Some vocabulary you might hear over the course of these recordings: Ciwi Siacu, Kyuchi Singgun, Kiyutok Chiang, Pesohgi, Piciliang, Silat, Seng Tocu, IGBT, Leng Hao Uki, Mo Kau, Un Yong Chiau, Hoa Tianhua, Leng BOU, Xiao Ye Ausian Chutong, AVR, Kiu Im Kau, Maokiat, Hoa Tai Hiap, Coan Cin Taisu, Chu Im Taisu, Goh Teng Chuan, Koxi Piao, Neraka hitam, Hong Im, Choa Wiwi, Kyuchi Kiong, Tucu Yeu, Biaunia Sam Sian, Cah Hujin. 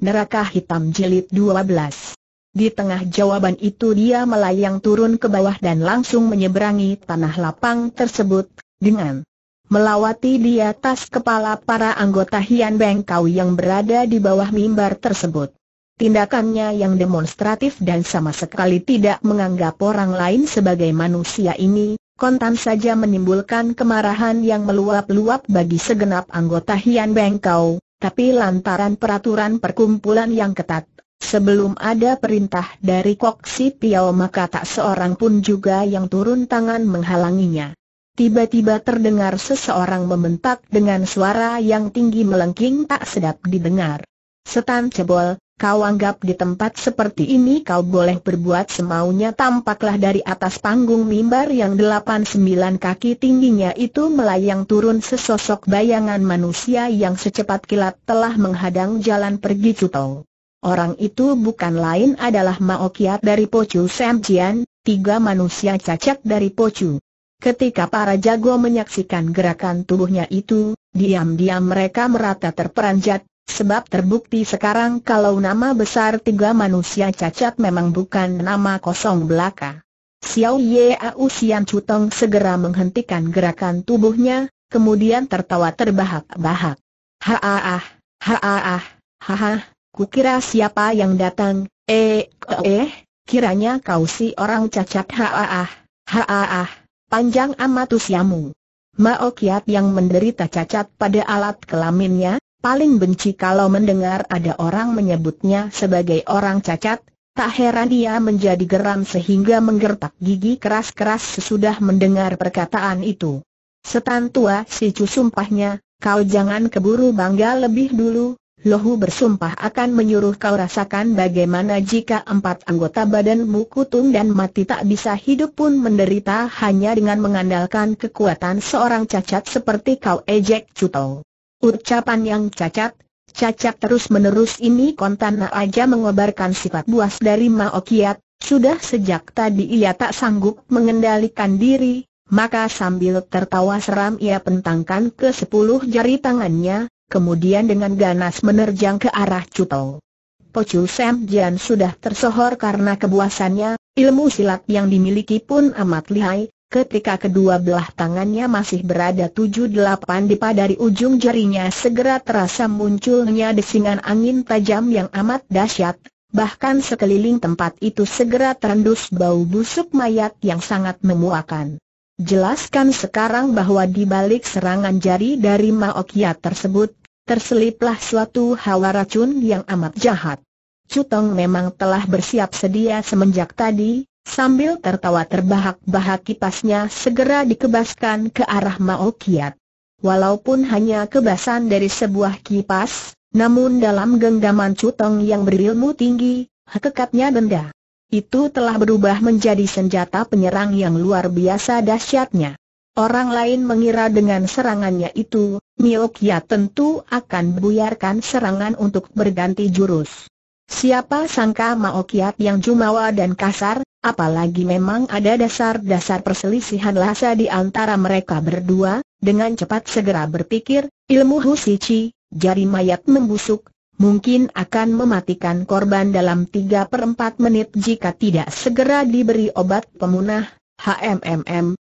Neraka Hitam Jilid 12. Di tengah jawaban itu dia melayang turun ke bawah dan langsung menyeberangi tanah lapang tersebut, dengan melawati di atas kepala para anggota Hian Bengkau yang berada di bawah mimbar tersebut. Tindakannya yang demonstratif dan sama sekali tidak menganggap orang lain sebagai manusia ini, kontan saja menimbulkan kemarahan yang meluap-luap bagi segenap anggota Hian Bengkau, tapi lantaran peraturan perkumpulan yang ketat, sebelum ada perintah dari Koxi Piao maka tak seorang pun juga yang turun tangan menghalanginya. Tiba-tiba terdengar seseorang membentak dengan suara yang tinggi melengking tak sedap didengar. "Setan cebol, kau anggap di tempat seperti ini kau boleh berbuat semaunya?" Tampaklah dari atas panggung mimbar yang 8-9 kaki tingginya itu melayang turun sesosok bayangan manusia yang secepat kilat telah menghadang jalan pergi Chutong. Orang itu bukan lain adalah Maokiat dari Pocul Samjian, 3 manusia cacat dari Pocul. Ketika para jago menyaksikan gerakan tubuhnya itu, diam-diam mereka merata terperanjat, sebab terbukti sekarang kalau nama besar 3 manusia cacat memang bukan nama kosong belaka. Xiao Ye Ausian Chutong segera menghentikan gerakan tubuhnya, kemudian tertawa terbahak-bahak. "Haaah, haaah, haah. Kukira siapa yang datang, kiranya kau si orang cacat, haaah, haaah, panjang amat usiamu." Maokiat yang menderita cacat pada alat kelaminnya, paling benci kalau mendengar ada orang menyebutnya sebagai orang cacat, tak heran dia menjadi geram sehingga menggertak gigi keras-keras sesudah mendengar perkataan itu. "Setan tua si cu, sumpahnya, kau jangan keburu bangga lebih dulu. Lohu bersumpah akan menyuruh kau rasakan bagaimana jika 4 anggota badanmu kutung dan mati tak bisa hidup pun menderita hanya dengan mengandalkan kekuatan seorang cacat seperti kau." Ejek Chutong. Ucapan yang cacat terus-menerus ini kontan aja mengobarkan sifat buas dari Maokiat. Sudah sejak tadi ia tak sanggup mengendalikan diri, maka sambil tertawa seram ia pentangkan ke 10 jari tangannya. Kemudian dengan ganas menerjang ke arah Chutong. Pocul Samjian sudah tersohor karena kebuasannya, ilmu silat yang dimiliki pun amat lihai. Ketika kedua belah tangannya masih berada 7-8 dipa dari ujung jarinya, segera terasa munculnya desingan angin tajam yang amat dahsyat. Bahkan sekeliling tempat itu segera terendus bau busuk mayat yang sangat memuakan. Jelaskan sekarang bahwa di balik serangan jari dari Maokiat tersebut terseliplah suatu hawa racun yang amat jahat. Chutong memang telah bersiap sedia semenjak tadi, sambil tertawa terbahak-bahak kipasnya segera dikebaskan ke arah Maokiat. Walaupun hanya kebasan dari sebuah kipas, namun dalam genggaman Chutong yang berilmu tinggi, kekatnya benda itu telah berubah menjadi senjata penyerang yang luar biasa dahsyatnya. Orang lain mengira dengan serangannya itu, Maokiat tentu akan buyarkan serangan untuk berganti jurus. Siapa sangka Maokiat yang jumawa dan kasar, apalagi memang ada dasar-dasar perselisihan lahsa di antara mereka berdua, dengan cepat segera berpikir, ilmu husici, jari mayat membusuk, mungkin akan mematikan korban dalam 3/4 menit jika tidak segera diberi obat pemunah.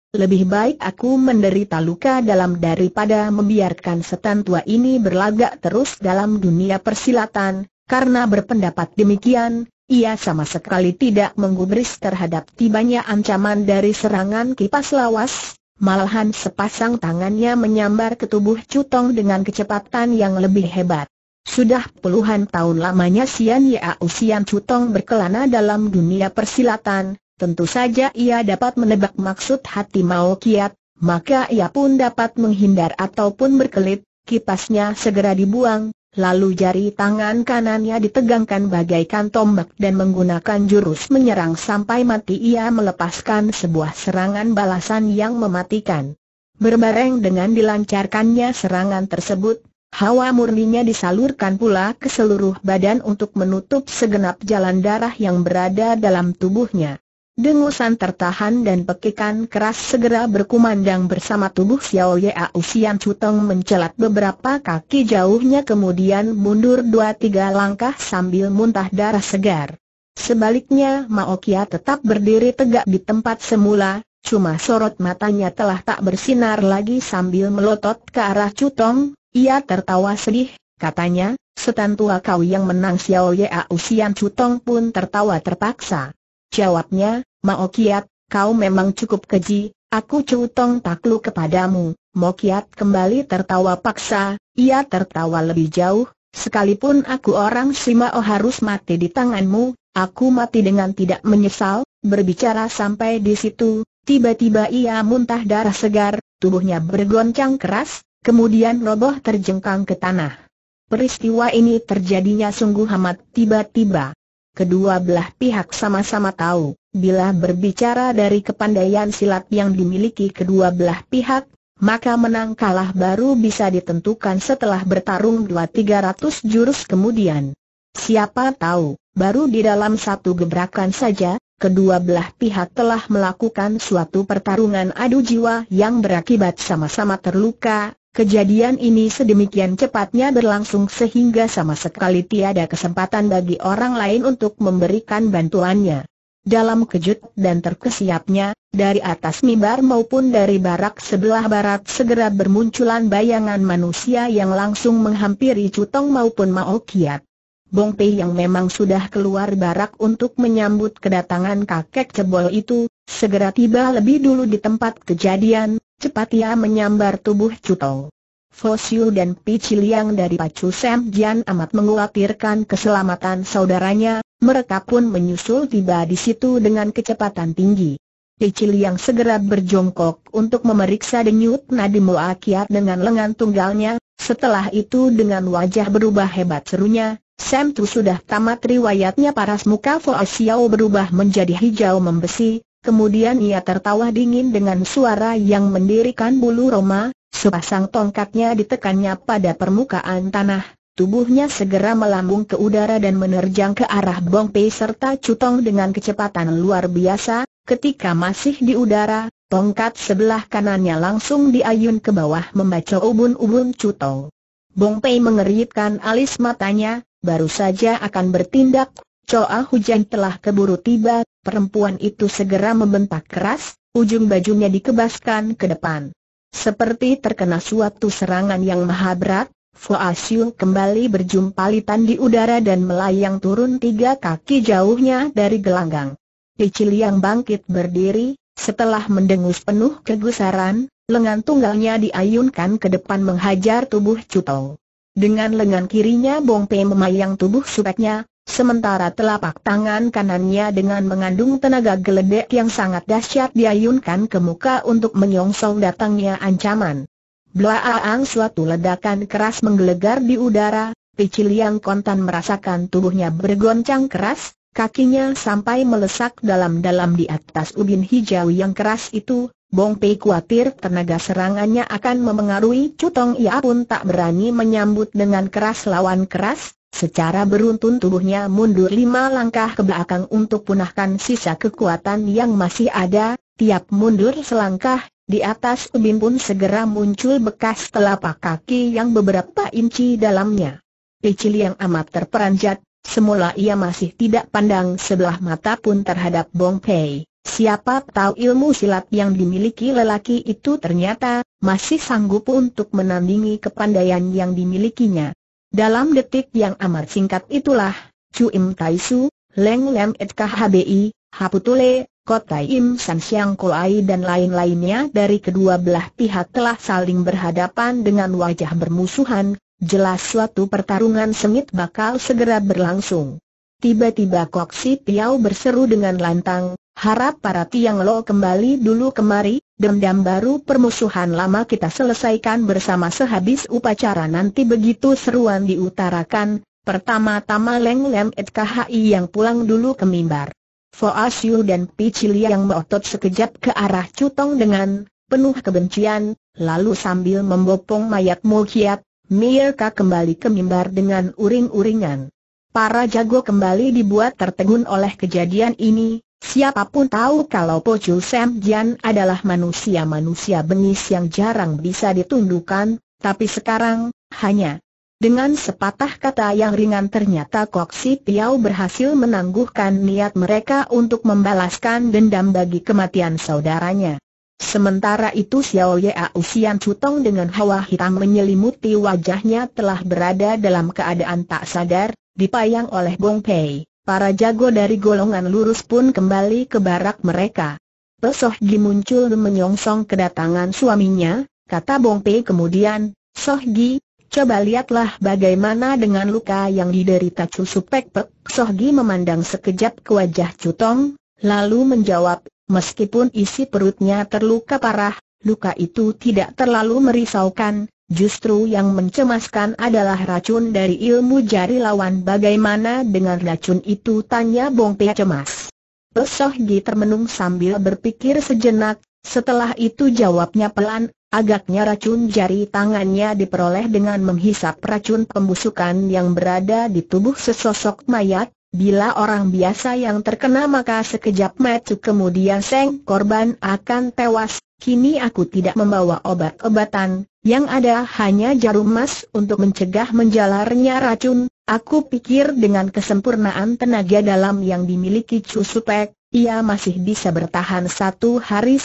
Lebih baik aku menderita luka dalam daripada membiarkan setan tua ini berlagak terus dalam dunia persilatan." Karena berpendapat demikian, ia sama sekali tidak menggubris terhadap tibanya ancaman dari serangan kipas lawas, malahan sepasang tangannya menyambar ke tubuh Chutong dengan kecepatan yang lebih hebat. Sudah puluhan tahun lamanya Xiao Ye Ausian Chutong berkelana dalam dunia persilatan. Tentu saja ia dapat menebak maksud hati Maokiat, maka ia pun dapat menghindar ataupun berkelit. Kipasnya segera dibuang, lalu jari tangan kanannya ditegangkan bagaikan tombak dan menggunakan jurus menyerang sampai mati. Ia melepaskan sebuah serangan balasan yang mematikan. Berbareng dengan dilancarkannya serangan tersebut, hawa murninya disalurkan pula ke seluruh badan untuk menutup segenap jalan darah yang berada dalam tubuhnya. Dengusan tertahan dan pekikan keras segera berkumandang bersama tubuh Xiao Ye Ausian Chutong mencelat beberapa kaki jauhnya kemudian mundur 2-3 langkah sambil muntah darah segar. Sebaliknya Maokiat tetap berdiri tegak di tempat semula, cuma sorot matanya telah tak bersinar lagi sambil melotot ke arah Chutong. Ia tertawa sedih, katanya, "Setan tua kau yang menang." Xiao Ye Ausian Chutong pun tertawa terpaksa. Jawabnya, "Maokiat, kau memang cukup keji, aku Chutong takluk kepadamu." Maokiat kembali tertawa paksa, ia tertawa lebih jauh, "Sekalipun aku orang Simao harus mati di tanganmu, aku mati dengan tidak menyesal." Berbicara sampai di situ, tiba-tiba ia muntah darah segar, tubuhnya bergoncang keras, kemudian roboh terjengkang ke tanah. Peristiwa ini terjadinya sungguh amat tiba-tiba. Kedua belah pihak sama-sama tahu, bila berbicara dari kepandaian silat yang dimiliki kedua belah pihak, maka menang kalah baru bisa ditentukan setelah bertarung 200-300 jurus kemudian. Siapa tahu, baru di dalam satu gebrakan saja, kedua belah pihak telah melakukan suatu pertarungan adu jiwa yang berakibat sama-sama terluka. Kejadian ini sedemikian cepatnya berlangsung sehingga sama sekali tiada kesempatan bagi orang lain untuk memberikan bantuannya. Dalam kejut dan terkesiapnya, dari atas mimbar maupun dari barak sebelah barat segera bermunculan bayangan manusia yang langsung menghampiri Chutong maupun Maokiat. Bongpeh yang memang sudah keluar barak untuk menyambut kedatangan kakek cebol itu, segera tiba lebih dulu di tempat kejadian. Cepat ia menyambar tubuh Chutong. Fosiu dan Piciliang dari Pocul Samjian amat mengkhawatirkan keselamatan saudaranya, mereka pun menyusul tiba di situ dengan kecepatan tinggi. Piciliang segera berjongkok untuk memeriksa denyut nadi Maokiat dengan lengan tunggalnya, setelah itu dengan wajah berubah hebat serunya, "Sam Tu sudah tamat riwayatnya." Paras muka Fosiu berubah menjadi hijau membesi. Kemudian ia tertawa dingin dengan suara yang mendirikan bulu roma, sepasang tongkatnya ditekannya pada permukaan tanah, tubuhnya segera melambung ke udara dan menerjang ke arah Bongpeh serta Chutong dengan kecepatan luar biasa. Ketika masih di udara, tongkat sebelah kanannya langsung diayun ke bawah membaca ubun-ubun Chutong. Bongpeh mengeritkan alis matanya, baru saja akan bertindak, Choa Wiwi telah keburu tiba. Perempuan itu segera membentak keras, ujung bajunya dikebaskan ke depan. Seperti terkena suatu serangan yang maha berat, Fosiu kembali berjumpalitan di udara dan melayang turun 3 kaki jauhnya dari gelanggang. Piciliang bangkit berdiri, setelah mendengus penuh kegusaran, lengan tunggalnya diayunkan ke depan menghajar tubuh Chutong. Dengan lengan kirinya Bongpeh memayang tubuh supeknya, sementara telapak tangan kanannya dengan mengandung tenaga geledek yang sangat dahsyat diayunkan ke muka untuk menyongsong datangnya ancaman. Blaang, suatu ledakan keras menggelegar di udara. Piciliang kontan merasakan tubuhnya bergoncang keras, kakinya sampai melesak dalam-dalam di atas ubin hijau yang keras itu. Bongpeh khawatir tenaga serangannya akan memengaruhi Chutong, ia pun tak berani menyambut dengan keras lawan keras. Secara beruntun tubuhnya mundur 5 langkah ke belakang untuk punahkan sisa kekuatan yang masih ada. Tiap mundur selangkah, di atas ubin pun segera muncul bekas telapak kaki yang beberapa inci dalamnya. Piciliang amat terperanjat, semula ia masih tidak pandang sebelah mata pun terhadap Bongpeh. Siapa tahu ilmu silat yang dimiliki lelaki itu ternyata masih sanggup untuk menandingi kepandaian yang dimilikinya. Dalam detik yang amat singkat itulah, Chu Im Taisu, Leng Lem Et KHBI, Haputule, Kotai Im San Siang Koai dan lain-lainnya dari kedua belah pihak telah saling berhadapan dengan wajah bermusuhan, jelas suatu pertarungan sengit bakal segera berlangsung. Tiba-tiba Koxi Piao berseru dengan lantang, "Harap para Tiang Lo kembali dulu kemari, dendam baru permusuhan lama kita selesaikan bersama sehabis upacara nanti." Begitu seruan diutarakan, pertama-tama Leng Lem Et KHI yang pulang dulu ke mimbar. Fosiu dan Piciliang yang melotot sekejap ke arah Chutong dengan penuh kebencian, lalu sambil membopong mayat Maokiat, mereka kembali ke mimbar dengan uring-uringan. Para jago kembali dibuat tertegun oleh kejadian ini. Siapapun tahu kalau Pocul Samjian adalah manusia-manusia bengis yang jarang bisa ditundukkan, tapi sekarang, hanya dengan sepatah kata yang ringan ternyata Koxi Piao berhasil menangguhkan niat mereka untuk membalaskan dendam bagi kematian saudaranya. Sementara itu Xiao Ye Ausian Chutong dengan hawa hitam menyelimuti wajahnya telah berada dalam keadaan tak sadar, dipayang oleh Bongpeh. Para jago dari golongan lurus pun kembali ke barak mereka. Pesohgi muncul menyongsong kedatangan suaminya, kata Bongpeh kemudian, "Sohgi, coba lihatlah bagaimana dengan luka yang diderita Chu Supek Pek." Sohgi memandang sekejap ke wajah Chutong, lalu menjawab, "Meskipun isi perutnya terluka parah, luka itu tidak terlalu merisaukan, justru yang mencemaskan adalah racun dari ilmu jari lawan." "Bagaimana dengan racun itu?" tanya Bongpeh cemas. Sohgi termenung sambil berpikir sejenak, setelah itu jawabnya pelan, "Agaknya racun jari tangannya diperoleh dengan menghisap racun pembusukan yang berada di tubuh sesosok mayat. Bila orang biasa yang terkena maka sekejap mati kemudian sang korban akan tewas. Kini aku tidak membawa obat-obatan, yang ada hanya jarum emas untuk mencegah menjalarnya racun. Aku pikir dengan kesempurnaan tenaga dalam yang dimiliki Chu Supek, ia masih bisa bertahan 1,5 hari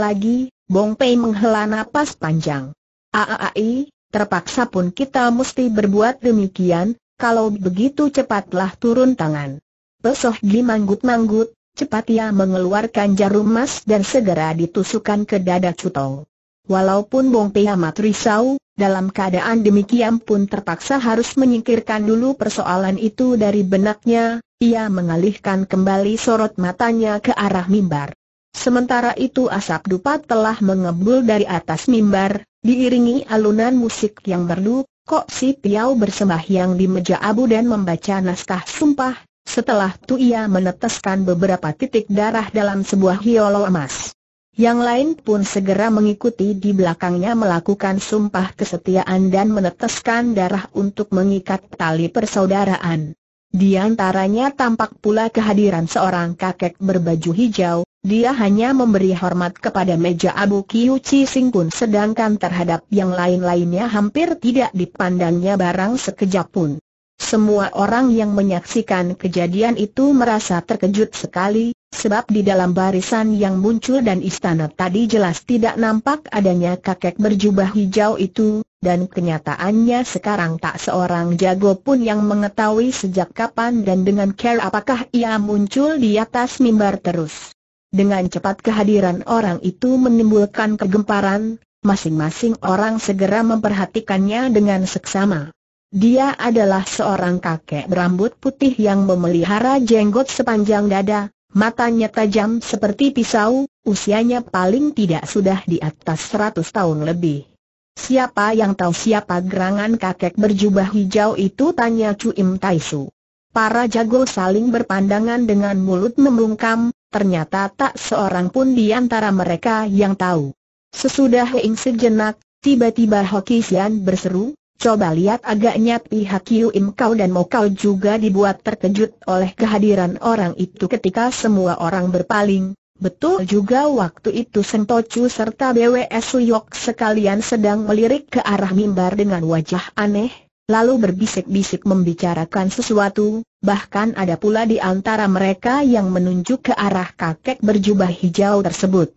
lagi." Bongpeh menghela napas panjang. "Aai, terpaksa pun kita mesti berbuat demikian, kalau begitu cepatlah turun tangan." Pesohgi manggut-manggut, cepat ia mengeluarkan jarum emas dan segera ditusukkan ke dada Chutong. Walaupun Bongpeh amat risau, dalam keadaan demikian pun terpaksa harus menyingkirkan dulu persoalan itu dari benaknya, ia mengalihkan kembali sorot matanya ke arah mimbar. Sementara itu asap dupa telah mengebul dari atas mimbar, diiringi alunan musik yang merdu. Koxi Piao bersembahyang di meja abu dan membaca naskah sumpah, setelah itu ia meneteskan beberapa titik darah dalam sebuah hiolo emas. Yang lain pun segera mengikuti di belakangnya melakukan sumpah kesetiaan dan meneteskan darah untuk mengikat tali persaudaraan. Di antaranya tampak pula kehadiran seorang kakek berbaju hijau. Dia hanya memberi hormat kepada meja abu Kyuchi Singgun, sedangkan terhadap yang lain-lainnya hampir tidak dipandangnya barang sekejap pun. Semua orang yang menyaksikan kejadian itu merasa terkejut sekali, sebab di dalam barisan yang muncul dan istana tadi jelas tidak nampak adanya kakek berjubah hijau itu, dan kenyataannya sekarang tak seorang jago pun yang mengetahui sejak kapan dan dengan care apakah ia muncul di atas mimbar terus. Dengan cepat kehadiran orang itu menimbulkan kegemparan, masing-masing orang segera memperhatikannya dengan seksama. Dia adalah seorang kakek berambut putih yang memelihara jenggot sepanjang dada, matanya tajam seperti pisau, usianya paling tidak sudah di atas 100 tahun lebih. "Siapa yang tahu siapa gerangan kakek berjubah hijau itu?" tanya Chu Im Taisu. Para jago saling berpandangan dengan mulut membungkam, ternyata tak seorang pun di antara mereka yang tahu. Sesudah hening sejenak, tiba-tiba Hokishian berseru, "Coba lihat." Agaknya pihak Kiu Im Kau dan Mo Kau juga dibuat terkejut oleh kehadiran orang itu ketika semua orang berpaling. Betul juga waktu itu Seng Tocu serta BWS Uyok sekalian sedang melirik ke arah mimbar dengan wajah aneh, lalu berbisik-bisik membicarakan sesuatu, bahkan ada pula di antara mereka yang menunjuk ke arah kakek berjubah hijau tersebut.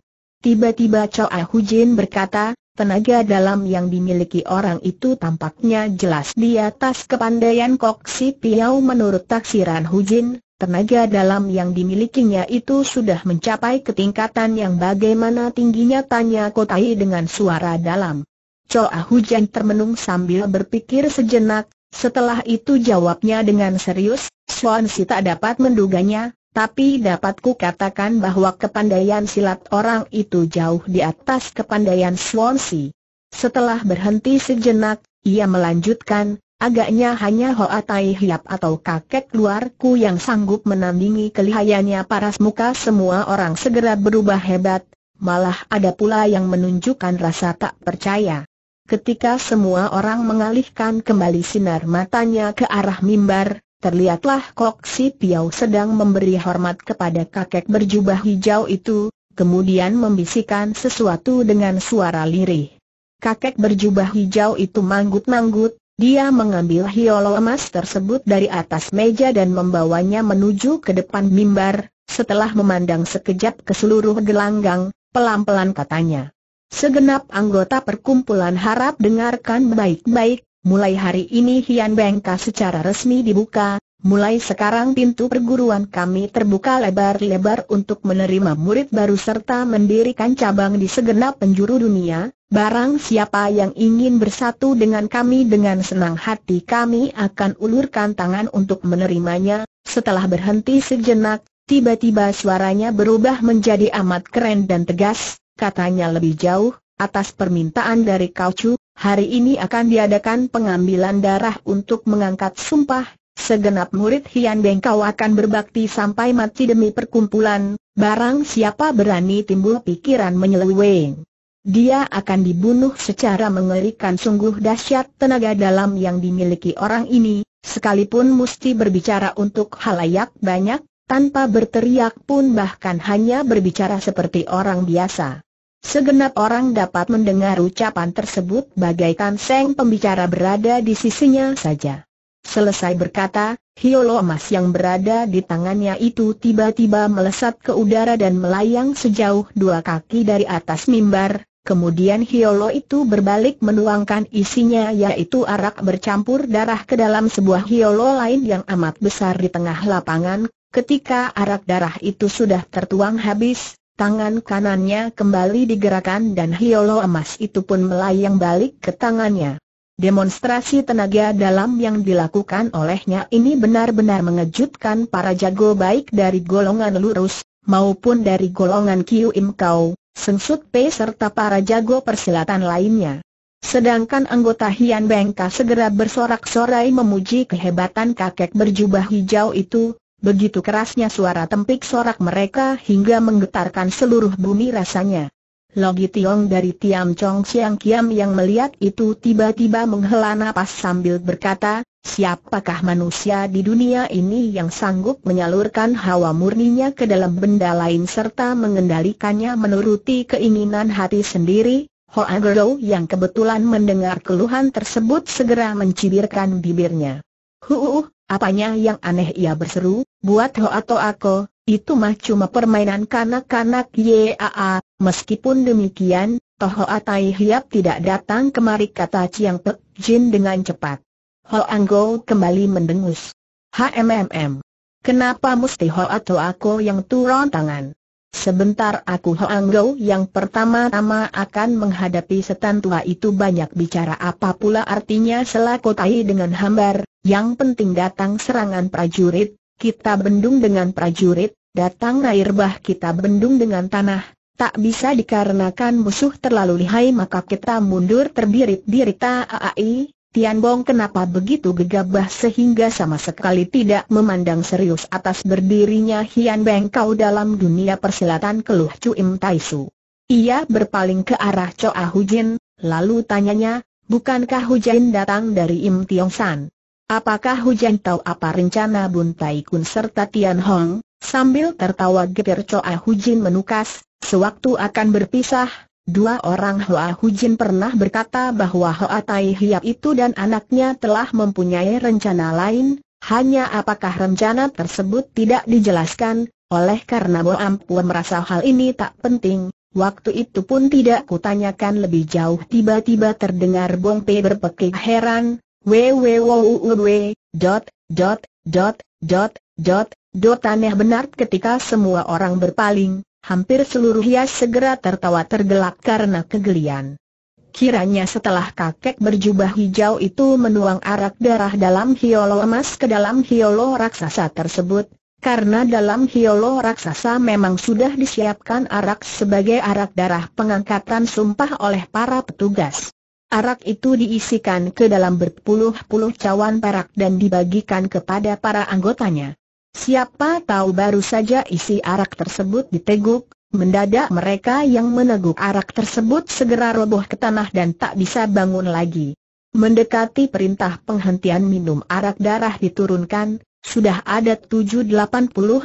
Tiba-tiba Cah Hujin berkata, "Tenaga dalam yang dimiliki orang itu tampaknya jelas di atas kepandaian Koxi Piao." Menurut taksiran Hujin, tenaga dalam yang dimilikinya itu sudah mencapai ketingkatan yang bagaimana tingginya, tanya Kotai dengan suara dalam. Choa Wiwi termenung sambil berpikir sejenak, setelah itu jawabnya dengan serius, "Soan si tak dapat menduganya, tapi dapat ku katakan bahwa kepandaian silat orang itu jauh di atas kepandaian Swansea." Setelah berhenti sejenak, ia melanjutkan, "Agaknya hanya Hoa Tai Hiap atau kakek luarku yang sanggup menandingi kelihayannya." Paras muka semua orang segera berubah hebat, malah ada pula yang menunjukkan rasa tak percaya. Ketika semua orang mengalihkan kembali sinar matanya ke arah mimbar, terlihatlah Koxi Piao sedang memberi hormat kepada kakek berjubah hijau itu, kemudian membisikkan sesuatu dengan suara lirih. Kakek berjubah hijau itu manggut-manggut, dia mengambil hiolo emas tersebut dari atas meja dan membawanya menuju ke depan mimbar. Setelah memandang sekejap ke seluruh gelanggang, pelan-pelan katanya, "Segenap anggota perkumpulan harap dengarkan baik-baik, mulai hari ini Hian Bengkau secara resmi dibuka. Mulai sekarang pintu perguruan kami terbuka lebar-lebar untuk menerima murid baru serta mendirikan cabang di segenap penjuru dunia. Barang siapa yang ingin bersatu dengan kami dengan senang hati kami akan ulurkan tangan untuk menerimanya." Setelah berhenti sejenak, tiba-tiba suaranya berubah menjadi amat keren dan tegas, katanya lebih jauh, "Atas permintaan dari Kau Chu, hari ini akan diadakan pengambilan darah untuk mengangkat sumpah. Segenap murid Hian Bengkau akan berbakti sampai mati demi perkumpulan. Barang siapa berani timbul pikiran menyeleweng, dia akan dibunuh secara mengerikan." Sungguh dahsyat tenaga dalam yang dimiliki orang ini, sekalipun mesti berbicara untuk halayak banyak, tanpa berteriak pun bahkan hanya berbicara seperti orang biasa. Segenap orang dapat mendengar ucapan tersebut bagaikan sang pembicara berada di sisinya saja. Selesai berkata, hiolo emas yang berada di tangannya itu tiba-tiba melesat ke udara dan melayang sejauh 2 kaki dari atas mimbar. Kemudian hiolo itu berbalik menuangkan isinya, yaitu arak bercampur darah, ke dalam sebuah hiolo lain yang amat besar di tengah lapangan. Ketika arak darah itu sudah tertuang habis, tangan kanannya kembali digerakkan dan hiolo emas itu pun melayang balik ke tangannya. Demonstrasi tenaga dalam yang dilakukan olehnya ini benar-benar mengejutkan para jago baik dari golongan lurus, maupun dari golongan Kiu Im Kau, Seng Tocu serta para jago persilatan lainnya. Sedangkan anggota Hian Bengkau segera bersorak-sorai memuji kehebatan kakek berjubah hijau itu. Begitu kerasnya suara tempik sorak mereka hingga menggetarkan seluruh bumi rasanya. Logi Tiong dari Tiam Chong Siang Kiam yang melihat itu tiba-tiba menghela napas sambil berkata, "Siapakah manusia di dunia ini yang sanggup menyalurkan hawa murninya ke dalam benda lain serta mengendalikannya menuruti keinginan hati sendiri?" Hoa Gerou yang kebetulan mendengar keluhan tersebut segera mencibirkan bibirnya. Apanya yang aneh?" ia berseru, "Buat Hoa atau aku, itu mah cuma permainan kanak-kanak yaa. Meskipun demikian, Hoa Tai Hiap tidak datang kemari," kata Chiang Pek Jin dengan cepat. Hoa Anggo kembali mendengus. "Kenapa mesti Hoa atau aku yang turun tangan? Sebentar, aku Hoa Anggo yang pertama-tama akan menghadapi setan tua itu. Banyak bicara apa pula artinya? Selakotai dengan hambar, yang penting datang serangan prajurit, kita bendung dengan prajurit, datang air bah kita bendung dengan tanah. Tak bisa dikarenakan musuh terlalu lihai maka kita mundur terbirit-birit." "Taai, Tianbong kenapa begitu gegabah sehingga sama sekali tidak memandang serius atas berdirinya Hian Bengkau dalam dunia persilatan?" keluh Chu Im Taisu. Ia berpaling ke arah Choa Hujin, lalu tanyanya, "Bukankah Hujin datang dari Im Tiong San? Apakah Hujin tahu apa rencana Buntai Kun serta Tian Hong?" Sambil tertawa getir Choa Hujin menukas, "Sewaktu akan berpisah, dua orang Hoa Hujin pernah berkata bahwa Hoa Tai Hiap itu dan anaknya telah mempunyai rencana lain. Hanya apakah rencana tersebut tidak dijelaskan, oleh karena Bo Ampua merasa hal ini tak penting. Waktu itu pun tidak kutanyakan lebih jauh." Tiba-tiba terdengar Bongpeh berpekik heran, Aneh benar. Ketika semua orang berpaling, hampir seluruh hias segera tertawa tergelak karena kegelian. Kiranya setelah kakek berjubah hijau itu menuang arak darah dalam hiolo emas ke dalam hiolo raksasa tersebut, karena dalam hiolo raksasa memang sudah disiapkan arak sebagai arak darah pengangkatan sumpah oleh para petugas. Arak itu diisikan ke dalam berpuluh-puluh cawan perak dan dibagikan kepada para anggotanya. Siapa tahu baru saja isi arak tersebut diteguk, mendadak mereka yang meneguk arak tersebut segera roboh ke tanah dan tak bisa bangun lagi. Mendekati perintah penghentian minum arak darah diturunkan, sudah ada 7-80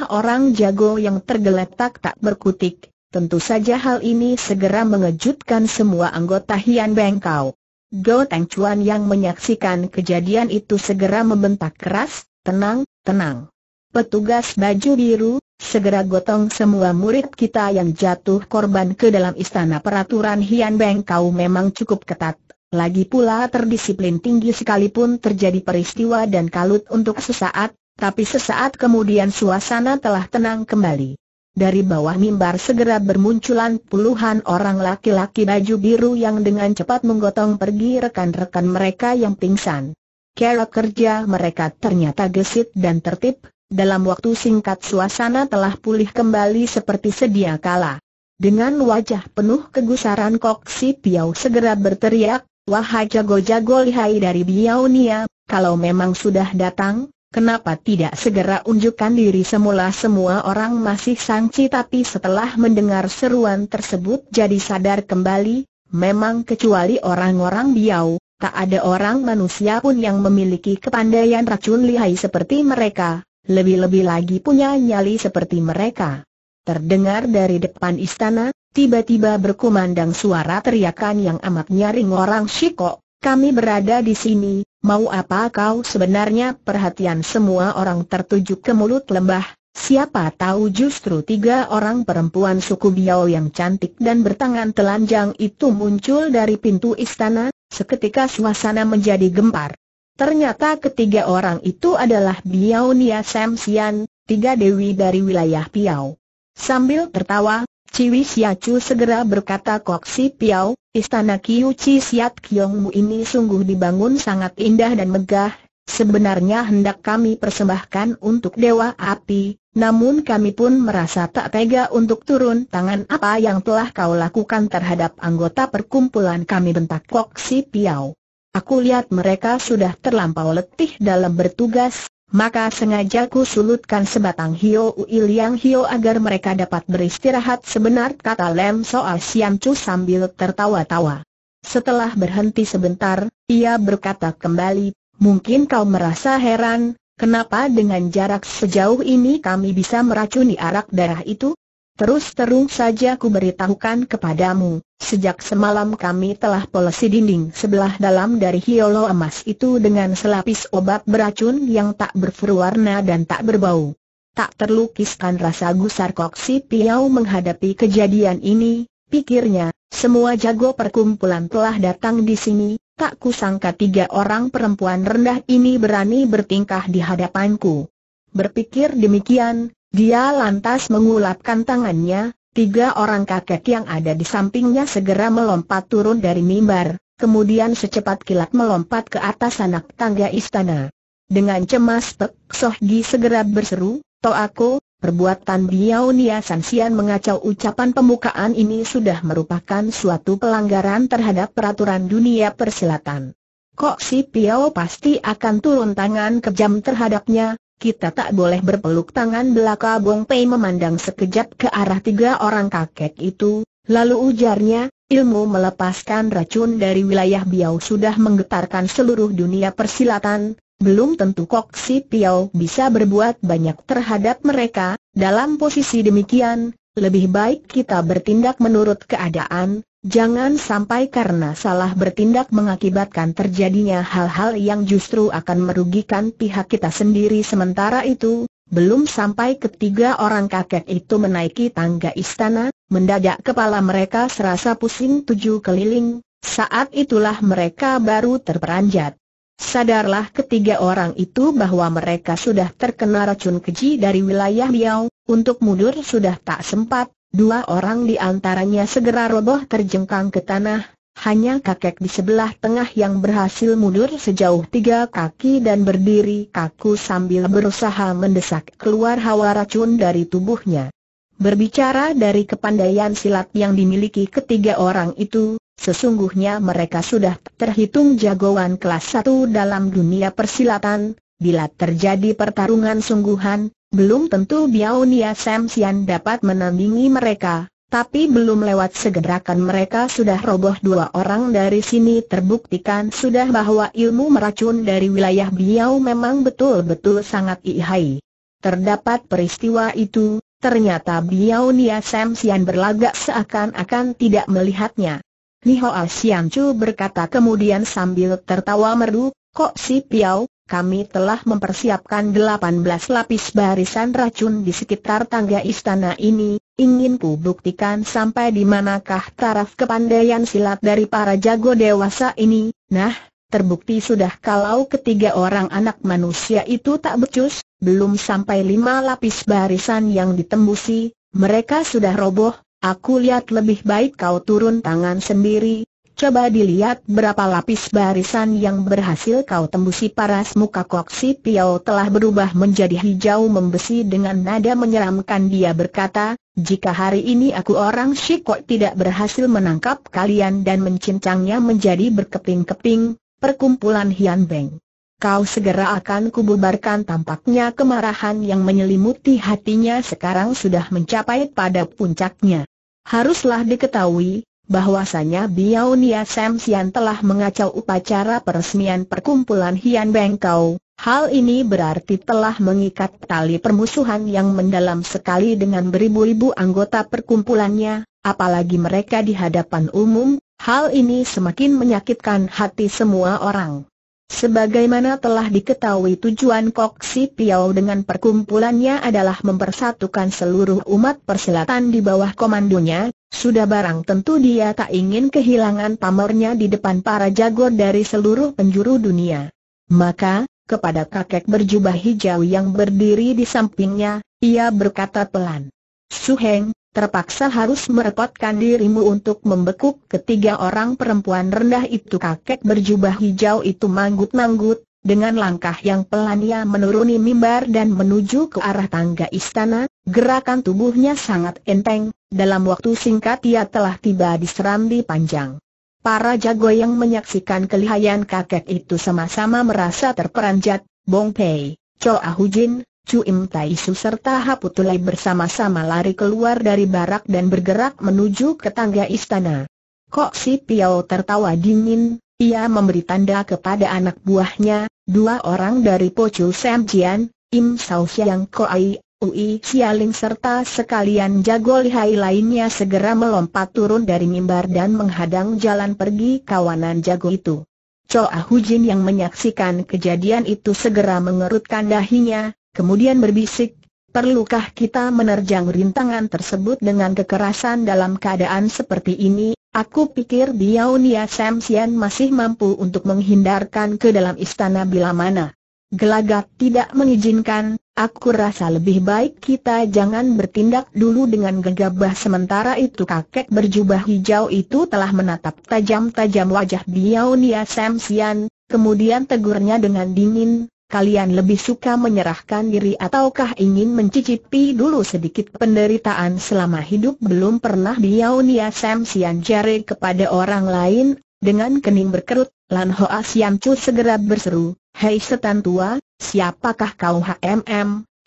orang jago yang tergeletak tak berkutik. Tentu saja hal ini segera mengejutkan semua anggota Hian Bengkau. Goh Teng Chuan yang menyaksikan kejadian itu segera membentak keras, "Tenang, tenang. Petugas baju biru, segera gotong semua murid kita yang jatuh korban ke dalam istana." Peraturan Hian Bengkau memang cukup ketat. Lagi pula terdisiplin tinggi sekalipun terjadi peristiwa dan kalut untuk sesaat. Tapi sesaat kemudian suasana telah tenang kembali. Dari bawah mimbar segera bermunculan puluhan orang laki-laki baju biru yang dengan cepat menggotong pergi rekan-rekan mereka yang pingsan. Cara kerja mereka ternyata gesit dan tertib. Dalam waktu singkat suasana telah pulih kembali seperti sedia kala. Dengan wajah penuh kegusaran Koxi Piao segera berteriak, "Wahai jago-jago lihai dari Biaunia, kalau memang sudah datang, kenapa tidak segera unjukkan diri?" Semula semua orang masih sangci, tapi setelah mendengar seruan tersebut jadi sadar kembali. Memang kecuali orang-orang Biau, tak ada orang manusia pun yang memiliki kepandaian racun lihai seperti mereka, lebih-lebih lagi punya nyali seperti mereka. Terdengar dari depan istana, tiba-tiba berkumandang suara teriakan yang amat nyaring, "Orang Shiko, kami berada di sini. Mau apa kau sebenarnya?" Perhatian semua orang tertuju ke mulut lembah. Siapa tahu justru 3 orang perempuan suku Biau yang cantik dan bertangan telanjang itu muncul dari pintu istana. Seketika suasana menjadi gempar. Ternyata ketiga orang itu adalah Biaunia Sam Sian, 3 dewi dari wilayah Piau. Sambil tertawa, Ciwi Siacu segera berkata, "Koxi Piao, istana Kiuchi Kiongmu ini sungguh dibangun sangat indah dan megah. Sebenarnya hendak kami persembahkan untuk Dewa Api, namun kami pun merasa tak tega untuk turun tangan. Apa yang telah kau lakukan terhadap anggota perkumpulan kami?" bentak Koxi Piao. "Aku lihat mereka sudah terlampau letih dalam bertugas. Maka sengaja ku sulutkan sebatang hio ui liang hio agar mereka dapat beristirahat sebenar," kata Lem Soal Sian Chu sambil tertawa-tawa. Setelah berhenti sebentar, ia berkata kembali, "Mungkin kau merasa heran, kenapa dengan jarak sejauh ini kami bisa meracuni arak darah itu? Terus terung saja ku beritahukan kepadamu, sejak semalam kami telah polisi dinding sebelah dalam dari hiolo emas itu dengan selapis obat beracun yang tak berwarna dan tak berbau." Tak terlukiskan rasa gusar Koxi Piao menghadapi kejadian ini. Pikirnya, semua jago perkumpulan telah datang di sini. Tak kusangka 3 orang perempuan rendah ini berani bertingkah di hadapanku. Berpikir demikian, dia lantas mengulapkan tangannya. 3 orang kakek yang ada di sampingnya segera melompat turun dari mimbar, kemudian secepat kilat melompat ke atas anak tangga istana. Dengan cemas Pesohgi segera berseru, "Toaku, perbuatan Biaunia Sam Sian mengacau." Ucapan pembukaan ini sudah merupakan suatu pelanggaran terhadap peraturan dunia persilatan. Koxi Piao pasti akan turun tangan kejam terhadapnya. Kita tak boleh berpeluk tangan belaka. Bongpeh memandang sekejap ke arah 3 orang kakek itu, lalu ujarnya, "Ilmu melepaskan racun dari wilayah Biau sudah menggetarkan seluruh dunia persilatan. Belum tentu Koxi Piao bisa berbuat banyak terhadap mereka. Dalam posisi demikian, lebih baik kita bertindak menurut keadaan. Jangan sampai karena salah bertindak mengakibatkan terjadinya hal-hal yang justru akan merugikan pihak kita sendiri." Sementara itu, belum sampai ketiga orang kakek itu menaiki tangga istana, mendadak kepala mereka serasa pusing 7 keliling. Saat itulah mereka baru terperanjat. Sadarlah ketiga orang itu bahwa mereka sudah terkena racun keji dari wilayah Biau. Untuk mundur sudah tak sempat. 2 orang di antaranya segera roboh terjengkang ke tanah. Hanya kakek di sebelah tengah yang berhasil mundur sejauh 3 kaki dan berdiri kaku sambil berusaha mendesak keluar hawa racun dari tubuhnya. Berbicara dari kepandaian silat yang dimiliki ketiga orang itu, sesungguhnya mereka sudah terhitung jagoan kelas 1 dalam dunia persilatan. Bila terjadi pertarungan sungguhan, belum tentu Biaunia Sam Sian dapat menandingi mereka. Tapi belum lewat segerakan mereka sudah roboh. Dua orang dari sini terbuktikan sudah bahwa ilmu meracun dari wilayah Biau memang betul-betul sangat lihai. Terdapat peristiwa itu, ternyata Biaunia Sam Sian berlagak seakan-akan tidak melihatnya. Liok Tai Siansian berkata kemudian sambil tertawa merdu, "Koxi Piao, kami telah mempersiapkan 18 lapis barisan racun di sekitar tangga istana ini. Ingin ku buktikan sampai di manakah taraf kepandaian silat dari para jago dewasa ini." Nah, terbukti sudah kalau ketiga orang anak manusia itu tak becus. Belum sampai 5 lapis barisan yang ditembusi, mereka sudah roboh. Aku lihat lebih baik kau turun tangan sendiri. Coba dilihat berapa lapis barisan yang berhasil kau tembusi. Paras muka Koxi Piao telah berubah menjadi hijau membesi. Dengan nada menyeramkan dia berkata, "Jika hari ini aku orang Shikok tidak berhasil menangkap kalian dan mencincangnya menjadi berkeping-keping, perkumpulan Hian Beng Kau segera akan kububarkan." Tampaknya kemarahan yang menyelimuti hatinya sekarang sudah mencapai pada puncaknya. Haruslah diketahui bahwasanya Biaunia Sam Sian telah mengacau upacara peresmian perkumpulan Hian Bengkau. Hal ini berarti telah mengikat tali permusuhan yang mendalam sekali dengan beribu-ribu anggota perkumpulannya, apalagi mereka di hadapan umum. Hal ini semakin menyakitkan hati semua orang. Sebagaimana telah diketahui, tujuan Koxi Piao dengan perkumpulannya adalah mempersatukan seluruh umat persilatan di bawah komandonya. Sudah barang tentu dia tak ingin kehilangan pamornya di depan para jago dari seluruh penjuru dunia. Maka kepada kakek berjubah hijau yang berdiri di sampingnya, ia berkata pelan, "Suheng, terpaksa harus merepotkan dirimu untuk membekuk ketiga orang perempuan rendah itu." Kakek berjubah hijau itu manggut-manggut. Dengan langkah yang pelan ia menuruni mimbar dan menuju ke arah tangga istana. Gerakan tubuhnya sangat enteng. Dalam waktu singkat ia telah tiba di serambi panjang. Para jago yang menyaksikan kelihayan kakek itu sama-sama merasa terperanjat. Bongpeh, Choa Hujin, Chu Im Taisu serta Haputulai bersama-sama lari keluar dari barak dan bergerak menuju ke tangga istana. Koxi Piao tertawa dingin. Ia memberi tanda kepada anak buahnya, dua orang dari Pocul Samjian, Im Saoxiang Koai, Ui Sialing serta sekalian jago lihai lainnya segera melompat turun dari mimbar dan menghadang jalan pergi kawanan jago itu. Choa Hujin yang menyaksikan kejadian itu segera mengerutkan dahinya, kemudian berbisik, "Perlukah kita menerjang rintangan tersebut dengan kekerasan dalam keadaan seperti ini? Aku pikir Biaunia Sam Sian masih mampu untuk menghindarkan ke dalam istana bila mana gelagat tidak mengizinkan. Aku rasa lebih baik kita jangan bertindak dulu dengan gegabah." Sementara itu kakek berjubah hijau itu telah menatap tajam-tajam wajah Biaunia Sam Sian, kemudian tegurnya dengan dingin, "Kalian lebih suka menyerahkan diri ataukah ingin mencicipi dulu sedikit penderitaan selama hidup?" Belum pernah Biaunia Sam Sian jare kepada orang lain. Dengan kening berkerut, Lan Hua Sian Chu segera berseru, "Hei setan tua, siapakah kau?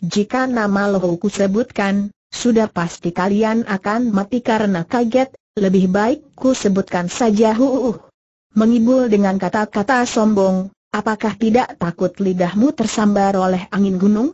Jika nama lo ku sebutkan, sudah pasti kalian akan mati karena kaget. Lebih baik ku sebutkan saja." Mengibul dengan kata-kata sombong, "Apakah tidak takut lidahmu tersambar oleh angin gunung?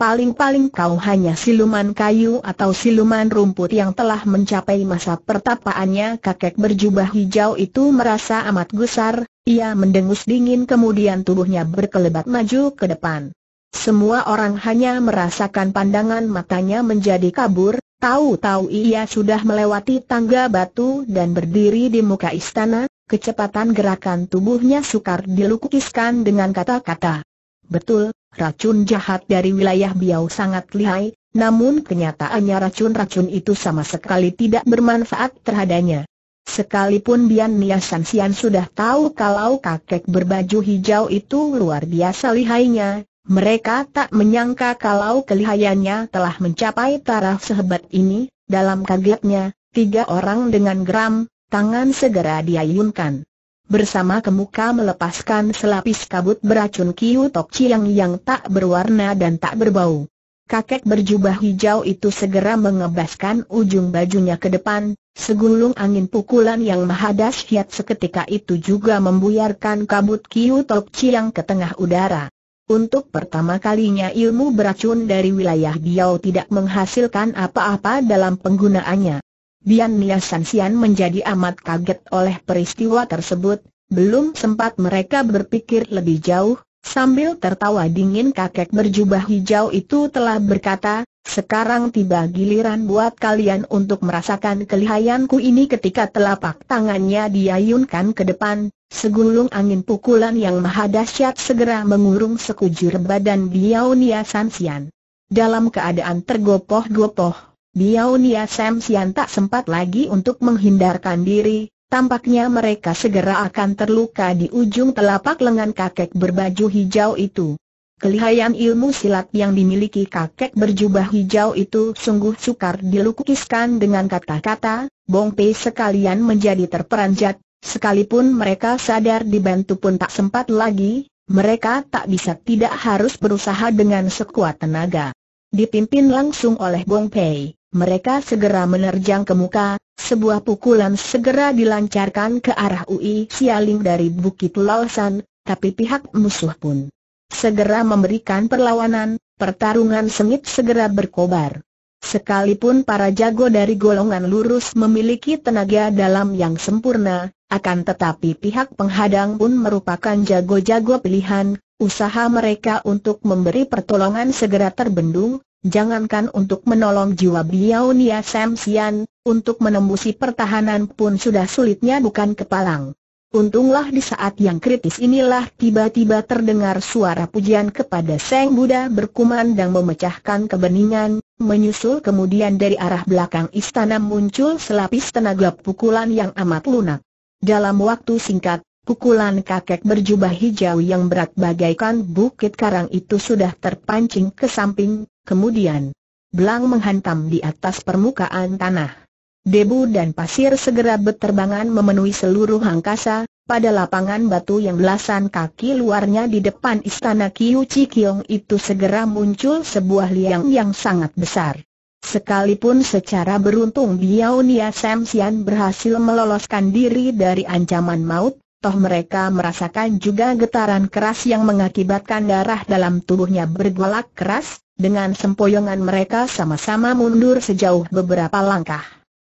Paling-paling kau hanya siluman kayu atau siluman rumput yang telah mencapai masa pertapaannya." Kakek berjubah hijau itu merasa amat gusar. Ia mendengus dingin kemudian tubuhnya berkelebat maju ke depan. Semua orang hanya merasakan pandangan matanya menjadi kabur. Tahu-tahu ia sudah melewati tangga batu dan berdiri di muka istana. Kecepatan gerakan tubuhnya sukar dilukiskan dengan kata-kata. Betul, racun jahat dari wilayah Biau sangat lihai, namun kenyataannya racun-racun itu sama sekali tidak bermanfaat terhadanya. Sekalipun Biaunia Sam Sian sudah tahu kalau kakek berbaju hijau itu luar biasa lihainya, mereka tak menyangka kalau kelihayannya telah mencapai taraf sehebat ini. Dalam kagetnya, tiga orang dengan geram, tangan segera diayunkan. Bersama kemuka melepaskan selapis kabut beracun Kiyutok Chiang yang tak berwarna dan tak berbau. kakek berjubah hijau itu segera mengebaskan ujung bajunya ke depan, segulung angin pukulan yang mahadasyat seketika itu juga membuyarkan kabut Kiyutok Chiang ke tengah udara. Untuk pertama kalinya ilmu beracun dari wilayah Biau tidak menghasilkan apa-apa dalam penggunaannya. Biaunia Sam Sian menjadi amat kaget oleh peristiwa tersebut, belum sempat mereka berpikir lebih jauh. Sambil tertawa dingin kakek berjubah hijau itu telah berkata, "Sekarang tiba giliran buat kalian untuk merasakan kelihayanku ini." Ketika telapak tangannya diayunkan ke depan, segulung angin pukulan yang mahadasyat segera mengurung sekujur badan Biaunia Sam Sian. Dalam keadaan tergopoh-gopoh, Biaunia Sam Sian tak sempat lagi untuk menghindarkan diri. Tampaknya mereka segera akan terluka di ujung telapak lengan kakek berbaju hijau itu. Kelihayan ilmu silat yang dimiliki kakek berjubah hijau itu sungguh sukar dilukiskan dengan kata-kata. Bongpeh sekalian menjadi terperanjat, sekalipun mereka sadar dibantu pun tak sempat lagi, mereka tak bisa tidak harus berusaha dengan sekuat tenaga. Dipimpin langsung oleh Bongpeh, mereka segera menerjang ke muka. Sebuah pukulan segera dilancarkan ke arah Ui Sialing dari Bukit Lausan, tapi pihak musuh pun segera memberikan perlawanan. Pertarungan sengit segera berkobar. Sekalipun para jago dari golongan lurus memiliki tenaga dalam yang sempurna, akan tetapi pihak penghadang pun merupakan jago-jago pilihan. Usaha mereka untuk memberi pertolongan segera terbendung. Jangankan untuk menolong jiwa Biaunia Sam Sian, untuk menembusi pertahanan pun sudah sulitnya bukan kepalang. Untunglah di saat yang kritis inilah tiba-tiba terdengar suara pujian kepada Sang Buddha berkumandang memecahkan kebeningan. Menyusul kemudian dari arah belakang istana muncul selapis tenaga pukulan yang amat lunak. Dalam waktu singkat, pukulan kakek berjubah hijau yang berat bagaikan bukit karang itu sudah terpancing ke samping. Kemudian, belang menghantam di atas permukaan tanah. Debu dan pasir segera berterbangan memenuhi seluruh angkasa. Pada lapangan batu yang belasan kaki luarnya di depan istana Kyuchi Kiong itu segera muncul sebuah liang yang sangat besar. Sekalipun secara beruntung Biaunia Sam Sian berhasil meloloskan diri dari ancaman maut, toh mereka merasakan juga getaran keras yang mengakibatkan darah dalam tubuhnya bergolak keras. Dengan sempoyongan mereka sama-sama mundur sejauh beberapa langkah.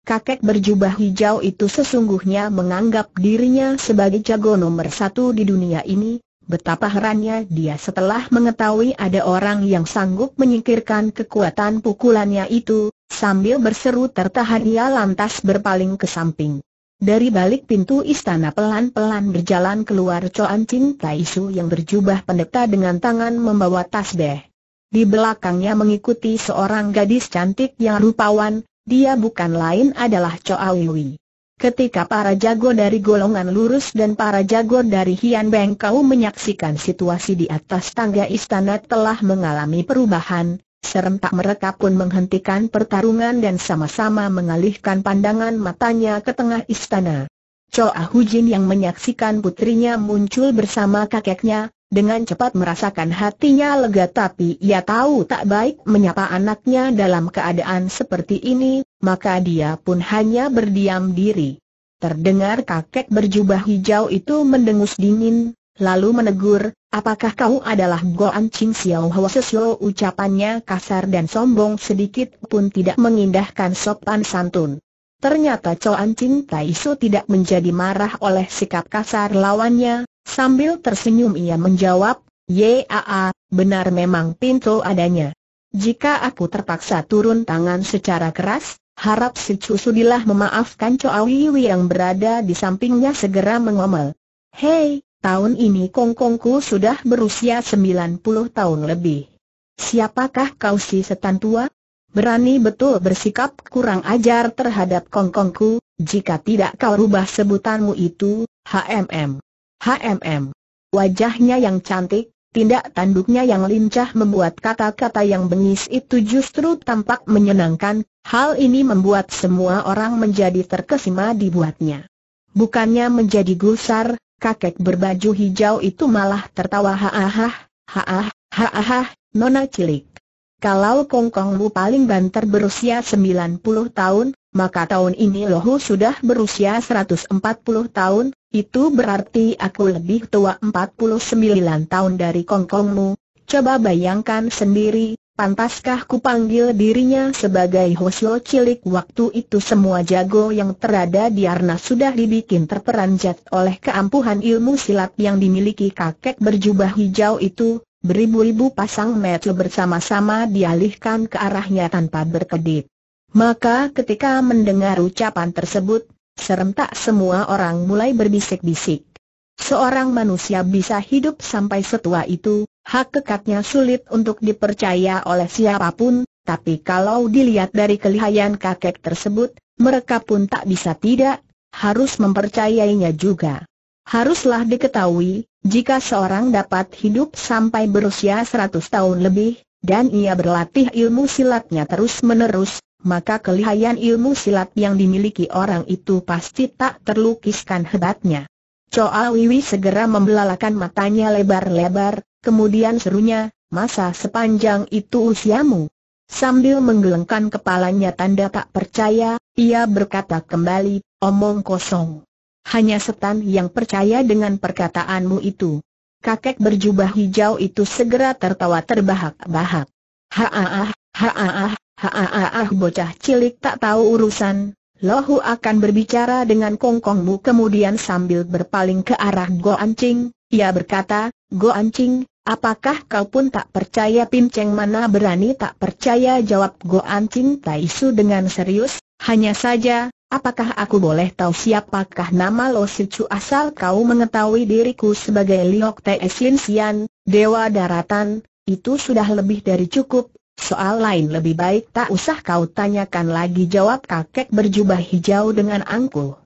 Kakek berjubah hijau itu sesungguhnya menganggap dirinya sebagai jago nomor satu di dunia ini. Betapa herannya dia setelah mengetahui ada orang yang sanggup menyingkirkan kekuatan pukulannya itu. Sambil berseru tertahan ia lantas berpaling ke samping. Dari balik pintu istana pelan-pelan berjalan keluar Coan Cin Taisu yang berjubah pendeta dengan tangan membawa tasbih. Di belakangnya mengikuti seorang gadis cantik yang rupawan, dia bukan lain adalah Choa Wiwi. Ketika para jago dari golongan lurus dan para jago dari Hian Bengkau menyaksikan situasi di atas tangga istana telah mengalami perubahan, serentak mereka pun menghentikan pertarungan dan sama-sama mengalihkan pandangan matanya ke tengah istana. Cah Hujin yang menyaksikan putrinya muncul bersama kakeknya, dengan cepat merasakan hatinya lega, tapi ia tahu tak baik menyapa anaknya dalam keadaan seperti ini, maka dia pun hanya berdiam diri. Terdengar kakek berjubah hijau itu mendengus dingin, lalu menegur, "Apakah kau adalah Goan Ching Xiao Hua Sesio?" Ucapannya kasar dan sombong sedikit pun tidak mengindahkan sopan santun. Ternyata Coan Cin Taisu tidak menjadi marah oleh sikap kasar lawannya. Sambil tersenyum ia menjawab, "Yaa, benar memang pintu adanya. Jika aku terpaksa turun tangan secara keras, harap si Cu sudilah memaafkan." Choa Wiwi yang berada di sampingnya segera mengomel, "Hei, tahun ini kongkongku sudah berusia 90 tahun lebih. Siapakah kau si setan tua? Berani betul bersikap kurang ajar terhadap kongkongku, jika tidak kau rubah sebutanmu itu, HMM. Wajahnya yang cantik, tindak tanduknya yang lincah membuat kata-kata yang bengis itu justru tampak menyenangkan. Hal ini membuat semua orang menjadi terkesima dibuatnya. Bukannya menjadi gusar, kakek berbaju hijau itu malah tertawa, "Haahah, haahah, haahah, nona cilik. Kalau Kongkongmu paling banter berusia 90 tahun, maka tahun ini Lohu sudah berusia 140 tahun, itu berarti aku lebih tua 49 tahun dari Kongkongmu. Coba bayangkan sendiri, pantaskah ku panggil dirinya sebagai Hosyo cilik waktu itu? Semua jago yang terada di Arna sudah dibikin terperanjat oleh keampuhan ilmu silat yang dimiliki kakek berjubah hijau itu. Beribu-ribu pasang mata bersama-sama dialihkan ke arahnya tanpa berkedip. Maka ketika mendengar ucapan tersebut, serentak semua orang mulai berbisik-bisik. Seorang manusia bisa hidup sampai setua itu, hak kekatnya sulit untuk dipercaya oleh siapapun, tapi kalau dilihat dari kelihaian kakek tersebut, mereka pun tak bisa tidak, harus mempercayainya juga. Haruslah diketahui, jika seorang dapat hidup sampai berusia 100 tahun lebih, dan ia berlatih ilmu silatnya terus-menerus, maka kelihaian ilmu silat yang dimiliki orang itu pasti tak terlukiskan hebatnya. Choa Wiwi segera membelalakan matanya lebar-lebar, kemudian serunya, "Masa sepanjang itu usiamu?" Sambil menggelengkan kepalanya tanda tak percaya, ia berkata kembali, "Omong kosong. Hanya setan yang percaya dengan perkataanmu itu." Kakek berjubah hijau itu segera tertawa terbahak-bahak. "Haah, haah, haah, bocah cilik tak tahu urusan. Lohu akan berbicara dengan Kongkongmu." Kemudian sambil berpaling ke arah Goan Cing, ia berkata, "Goan Cing, apakah kau pun tak percaya?" "Pinceng mana berani tak percaya," jawab Goan Cing Taisu dengan serius. "Hanya saja, apakah aku boleh tahu siapakah nama Lo Sicu?" "Asal kau mengetahui diriku sebagai Liok Tai Siansian, Dewa Daratan, itu sudah lebih dari cukup. Soal lain lebih baik tak usah kau tanyakan lagi," jawab kakek berjubah hijau dengan angkuh.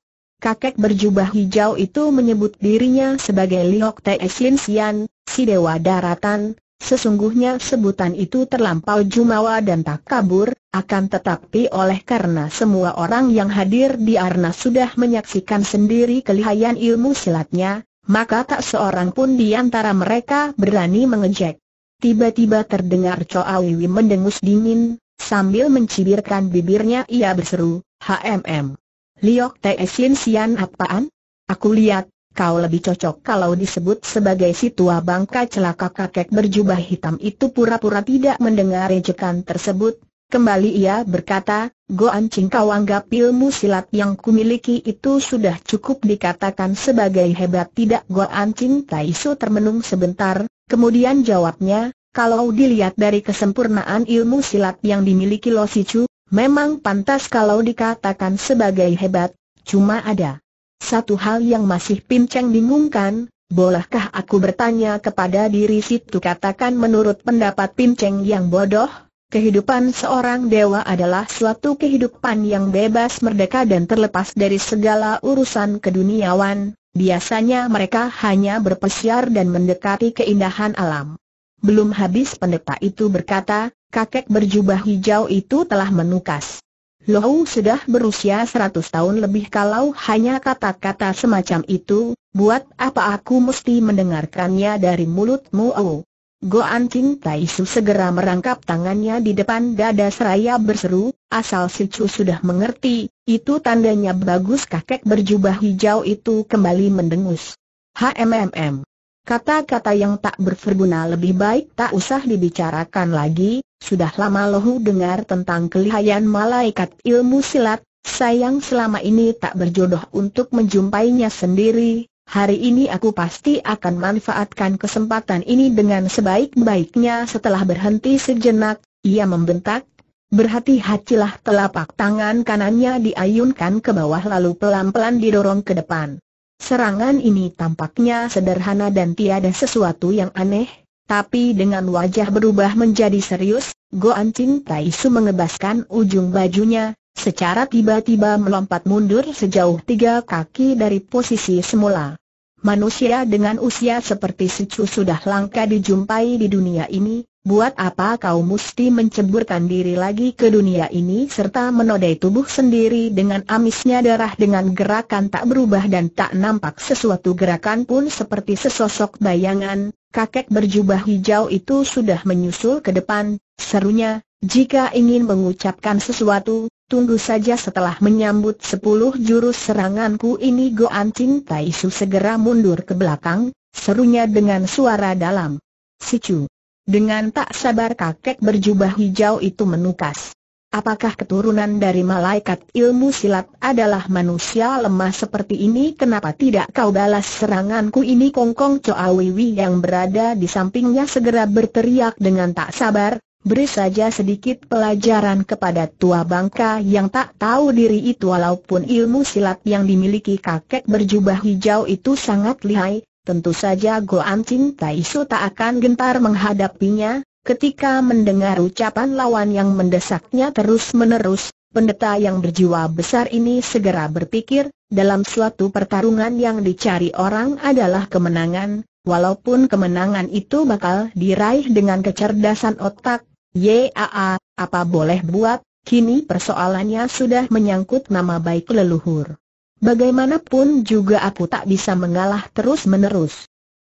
Kakek berjubah hijau itu menyebut dirinya sebagai Liok Tai Siansian, si Dewa Daratan. Sesungguhnya sebutan itu terlampau jumawa dan tak kabur, akan tetapi oleh karena semua orang yang hadir di arena sudah menyaksikan sendiri kelihaian ilmu silatnya, maka tak seorang pun di antara mereka berani mengejek. Tiba-tiba terdengar Choa Wiwi mendengus dingin, sambil mencibirkan bibirnya ia berseru, "Hmm, Liok Tai Siansian apaan? Aku lihat kau lebih cocok kalau disebut sebagai si tua bangka celaka." Kakek berjubah hitam itu pura-pura tidak mendengar ejekan tersebut. Kembali ia berkata, "Goan Cing, kau anggap ilmu silat yang kumiliki itu sudah cukup dikatakan sebagai hebat tidak?" Goan Cing Taisu termenung sebentar, kemudian jawabnya, "Kalau dilihat dari kesempurnaan ilmu silat yang dimiliki Lo Sicu, memang pantas kalau dikatakan sebagai hebat. Cuma ada satu hal yang masih pincang bingungkan, bolehkah aku bertanya kepada diri situ?" "Katakan." "Menurut pendapat pincang yang bodoh, kehidupan seorang dewa adalah suatu kehidupan yang bebas merdeka dan terlepas dari segala urusan keduniawan. Biasanya mereka hanya berpesiar dan mendekati keindahan alam." Belum habis pendeta itu berkata, kakek berjubah hijau itu telah menukas, "Lohu sudah berusia 100 tahun lebih. Kalau hanya kata-kata semacam itu, buat apa aku mesti mendengarkannya dari mulutmu?" Goan Cing Taisu segera merangkap tangannya di depan dada seraya berseru, "Asal Sicu sudah mengerti, itu tandanya bagus." Kakek berjubah hijau itu kembali mendengus, "Hmm, kata-kata yang tak berguna lebih baik tak usah dibicarakan lagi. Sudah lama Lohu dengar tentang kelihaian malaikat ilmu silat, sayang selama ini tak berjodoh untuk menjumpainya sendiri. Hari ini aku pasti akan manfaatkan kesempatan ini dengan sebaik-baiknya." Setelah berhenti sejenak, ia membentak, "Berhati-hatilah!" Telapak tangan kanannya diayunkan ke bawah lalu pelan-pelan didorong ke depan. Serangan ini tampaknya sederhana dan tiada sesuatu yang aneh, tapi dengan wajah berubah menjadi serius, Goan Cing Taisu mengebaskan ujung bajunya, secara tiba-tiba melompat mundur sejauh 3 kaki dari posisi semula. Manusia dengan usia seperti Sicu sudah langka dijumpai di dunia ini, buat apa kau mesti menceburkan diri lagi ke dunia ini serta menodai tubuh sendiri dengan amisnya darah dengan gerakan tak berubah dan tak nampak sesuatu gerakan pun seperti sesosok bayangan. Kakek berjubah hijau itu sudah menyusul ke depan, Serunya, jika ingin mengucapkan sesuatu, tunggu saja. Setelah menyambut 10 jurus seranganku ini, Coan Cin Taisu segera mundur ke belakang, serunya dengan suara dalam. Sicu. Dengan tak sabar kakek berjubah hijau itu menukas. Apakah keturunan dari malaikat ilmu silat adalah manusia lemah seperti ini? Kenapa tidak kau balas seranganku ini? Kongkong Choa Wiwi yang berada di sampingnya segera berteriak dengan tak sabar. Beri saja sedikit pelajaran kepada tua bangka yang tak tahu diri itu. Walaupun ilmu silat yang dimiliki kakek berjubah hijau itu sangat lihai, tentu saja Coan Cin Taisu tak akan gentar menghadapinya. Ketika mendengar ucapan lawan yang mendesaknya terus-menerus, pendeta yang berjiwa besar ini segera berpikir, dalam suatu pertarungan yang dicari orang adalah kemenangan, walaupun kemenangan itu bakal diraih dengan kecerdasan otak. Yaa, apa boleh buat, kini persoalannya sudah menyangkut nama baik leluhur. Bagaimanapun juga aku tak bisa mengalah terus-menerus.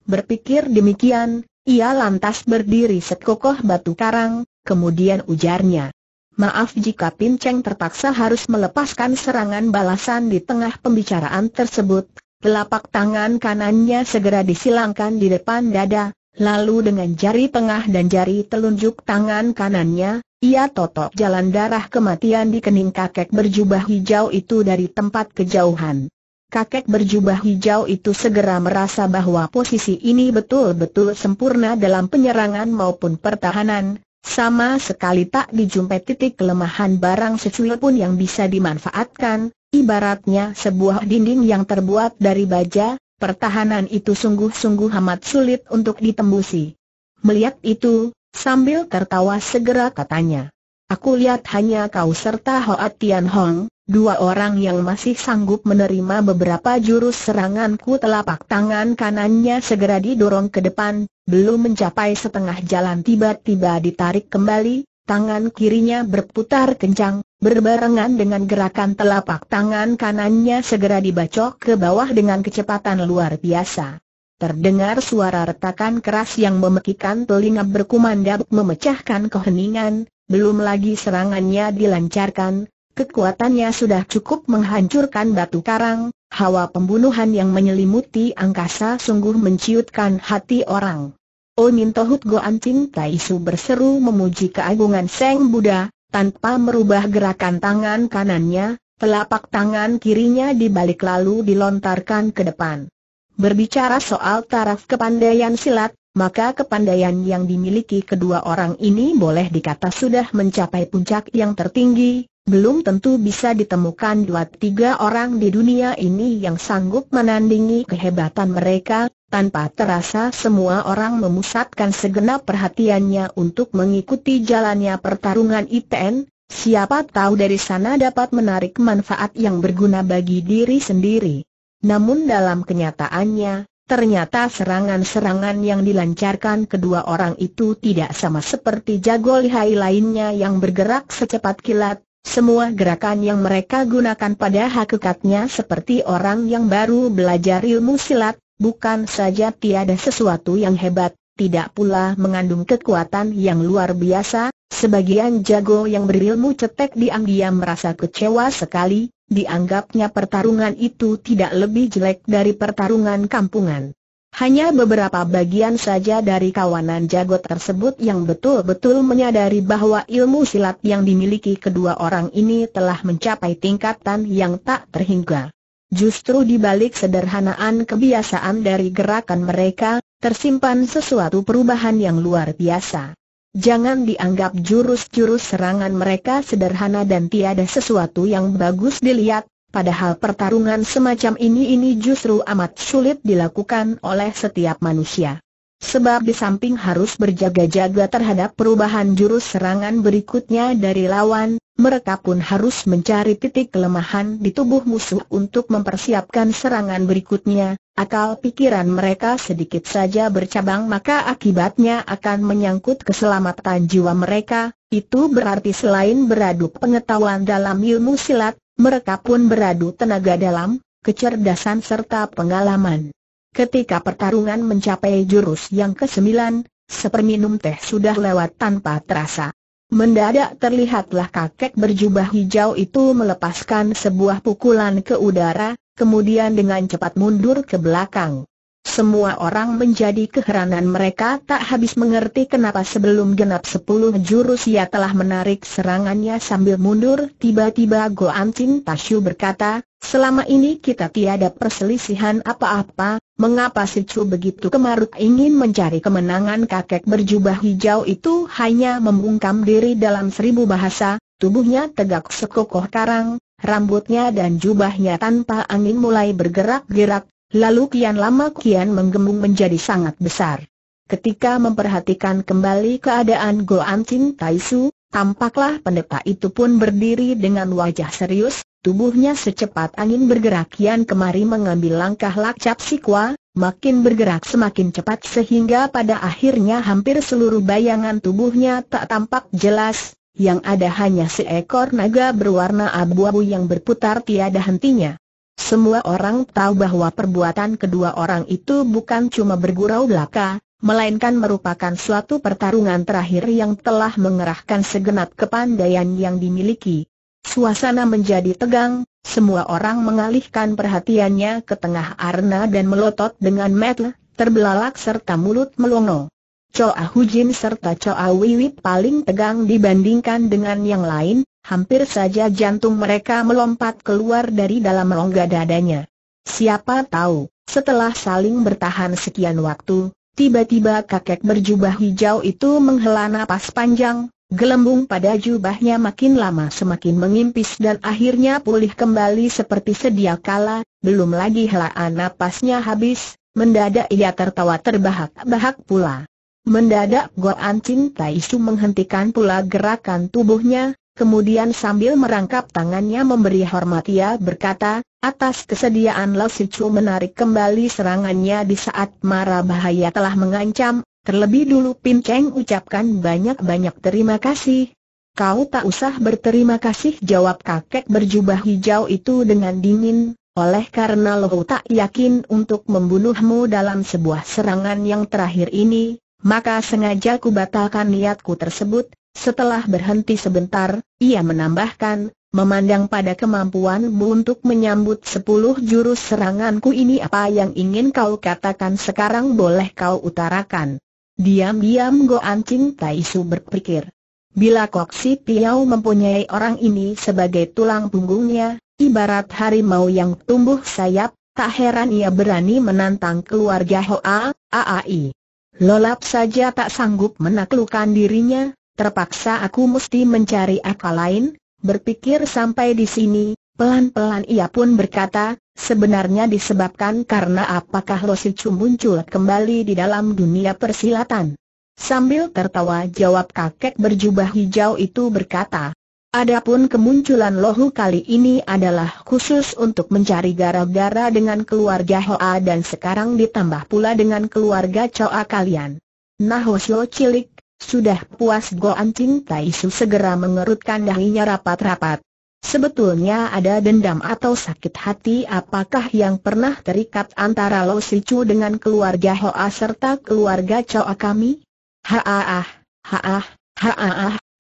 Berpikir demikian, ia lantas berdiri sekokoh batu karang, kemudian ujarnya. Maaf jika Pinceng terpaksa harus melepaskan serangan balasan di tengah pembicaraan tersebut. Telapak tangan kanannya segera disilangkan di depan dada. Lalu dengan jari tengah dan jari telunjuk tangan kanannya, ia totok jalan darah kematian di kening kakek berjubah hijau itu dari tempat kejauhan. Kakek berjubah hijau itu segera merasa bahwa posisi ini betul-betul sempurna dalam penyerangan maupun pertahanan. Sama sekali tak dijumpai titik kelemahan barang secuil pun yang bisa dimanfaatkan. Ibaratnya sebuah dinding yang terbuat dari baja. Pertahanan itu sungguh-sungguh amat sulit untuk ditembusi. Melihat itu, sambil tertawa segera katanya, aku lihat hanya kau serta Hoa Tianhua, dua orang yang masih sanggup menerima beberapa jurus seranganku. Telapak tangan kanannya segera didorong ke depan, belum mencapai setengah jalan tiba-tiba ditarik kembali, tangan kirinya berputar kencang. Berbarengan dengan gerakan telapak tangan kanannya segera dibacok ke bawah dengan kecepatan luar biasa. Terdengar suara retakan keras yang memekikkan telinga berkumandang memecahkan keheningan. Belum lagi serangannya dilancarkan, kekuatannya sudah cukup menghancurkan batu karang. Hawa pembunuhan yang menyelimuti angkasa sungguh menciutkan hati orang. Oh Nintohut, Coan Cin Taisu berseru memuji keagungan Sang Buddha. Tanpa merubah gerakan tangan kanannya, telapak tangan kirinya dibalik lalu dilontarkan ke depan. Berbicara soal taraf kepandaian silat, maka kepandaian yang dimiliki kedua orang ini boleh dikata sudah mencapai puncak yang tertinggi. Belum tentu bisa ditemukan 2-3 orang di dunia ini yang sanggup menandingi kehebatan mereka. Tanpa terasa semua orang memusatkan segenap perhatiannya untuk mengikuti jalannya pertarungan itu. Siapa tahu dari sana dapat menarik manfaat yang berguna bagi diri sendiri. Namun dalam kenyataannya, ternyata serangan-serangan yang dilancarkan kedua orang itu tidak sama seperti jago lihai lainnya yang bergerak secepat kilat. Semua gerakan yang mereka gunakan pada hakikatnya seperti orang yang baru belajar ilmu silat. Bukan saja tiada sesuatu yang hebat, tidak pula mengandung kekuatan yang luar biasa. Sebagian jago yang berilmu cetek diam-diam merasa kecewa sekali, dianggapnya pertarungan itu tidak lebih jelek dari pertarungan kampungan. Hanya beberapa bagian saja dari kawanan jago tersebut yang betul-betul menyadari bahwa ilmu silat yang dimiliki kedua orang ini telah mencapai tingkatan yang tak terhingga. Justru di balik sederhanaan kebiasaan dari gerakan mereka, tersimpan sesuatu perubahan yang luar biasa. Jangan dianggap jurus-jurus serangan mereka sederhana dan tiada sesuatu yang bagus dilihat, padahal pertarungan semacam ini justru amat sulit dilakukan oleh setiap manusia. Sebab di samping harus berjaga-jaga terhadap perubahan jurus serangan berikutnya dari lawan, mereka pun harus mencari titik kelemahan di tubuh musuh untuk mempersiapkan serangan berikutnya. Akal pikiran mereka sedikit saja bercabang maka akibatnya akan menyangkut keselamatan jiwa mereka. Itu berarti selain beradu pengetahuan dalam ilmu silat, mereka pun beradu tenaga dalam, kecerdasan serta pengalaman. Ketika pertarungan mencapai jurus yang ke-9, seperminum teh sudah lewat tanpa terasa. Mendadak terlihatlah kakek berjubah hijau itu melepaskan sebuah pukulan ke udara, kemudian dengan cepat mundur ke belakang. Semua orang menjadi keheranan, mereka tak habis mengerti kenapa sebelum genap 10 jurus ia telah menarik serangannya sambil mundur. Tiba-tiba Coan Cin Taisu berkata, "Selama ini kita tiada perselisihan apa-apa, mengapa si Chu begitu kemaruk?" Ingin mencari kemenangan, kakek berjubah hijau itu hanya membungkam diri dalam 1000 bahasa, tubuhnya tegak sekokoh karang, rambutnya dan jubahnya tanpa angin mulai bergerak-gerak, lalu kian lama kian menggembung menjadi sangat besar. Ketika memperhatikan kembali keadaan Coan Cin Taisu, tampaklah pendeta itu pun berdiri dengan wajah serius. Tubuhnya secepat angin bergerak kian kemari mengambil langkah lancap sikwa, makin bergerak semakin cepat sehingga pada akhirnya hampir seluruh bayangan tubuhnya tak tampak jelas, yang ada hanya seekor naga berwarna abu-abu yang berputar tiada hentinya. Semua orang tahu bahwa perbuatan kedua orang itu bukan cuma bergurau belaka, melainkan merupakan suatu pertarungan terakhir yang telah mengerahkan segenap kepandaian yang dimiliki. Suasana menjadi tegang, semua orang mengalihkan perhatiannya ke tengah arena dan melotot dengan mata terbelalak serta mulut melongo. Choa Hujin serta Choa Wiwi paling tegang dibandingkan dengan yang lain, hampir saja jantung mereka melompat keluar dari dalam rongga dadanya. Siapa tahu, setelah saling bertahan sekian waktu, tiba-tiba kakek berjubah hijau itu menghela napas panjang. Gelembung pada jubahnya makin lama semakin mengimpis dan akhirnya pulih kembali seperti sedia kala. Belum lagi helaan napasnya habis, mendadak ia tertawa terbahak-bahak pula. Mendadak Coan Cin Taisu menghentikan pula gerakan tubuhnya, kemudian sambil merangkap tangannya memberi hormat ia berkata, "Atas kesediaan Lao Si Chu menarik kembali serangannya di saat mara bahaya telah mengancam. Terlebih dulu Pin Cheng ucapkan banyak-banyak terima kasih." "Kau tak usah berterima kasih," jawab kakek berjubah hijau itu dengan dingin, "oleh karena Lohu tak yakin untuk membunuhmu dalam sebuah serangan yang terakhir ini, maka sengaja ku batalkan niatku tersebut." Setelah berhenti sebentar, ia menambahkan, "Memandang pada kemampuanmu untuk menyambut 10 jurus seranganku ini, apa yang ingin kau katakan sekarang boleh kau utarakan." Diam-diam Coan Cin Taisu berpikir, bila Koxi Piao mempunyai orang ini sebagai tulang punggungnya, ibarat harimau yang tumbuh sayap, tak heran ia berani menantang keluarga Hoa Aai. Lolap saja tak sanggup menaklukkan dirinya, terpaksa aku mesti mencari akal lain. Berpikir sampai di sini, pelan-pelan ia pun berkata, "Sebenarnya disebabkan karena apakah Lao Si Chu muncul kembali di dalam dunia persilatan?" Sambil tertawa jawab kakek berjubah hijau itu berkata, "Adapun kemunculan Lohu kali ini adalah khusus untuk mencari gara-gara dengan keluarga Hoa dan sekarang ditambah pula dengan keluarga Choa kalian." "Nah Hosyo cilik, sudah puas?" Coan Cin Taisu segera mengerutkan dahinya rapat-rapat. Sebetulnya ada dendam atau sakit hati apakah yang pernah terikat antara Lao Si Chu dengan keluarga Hoa serta keluarga Choa kami?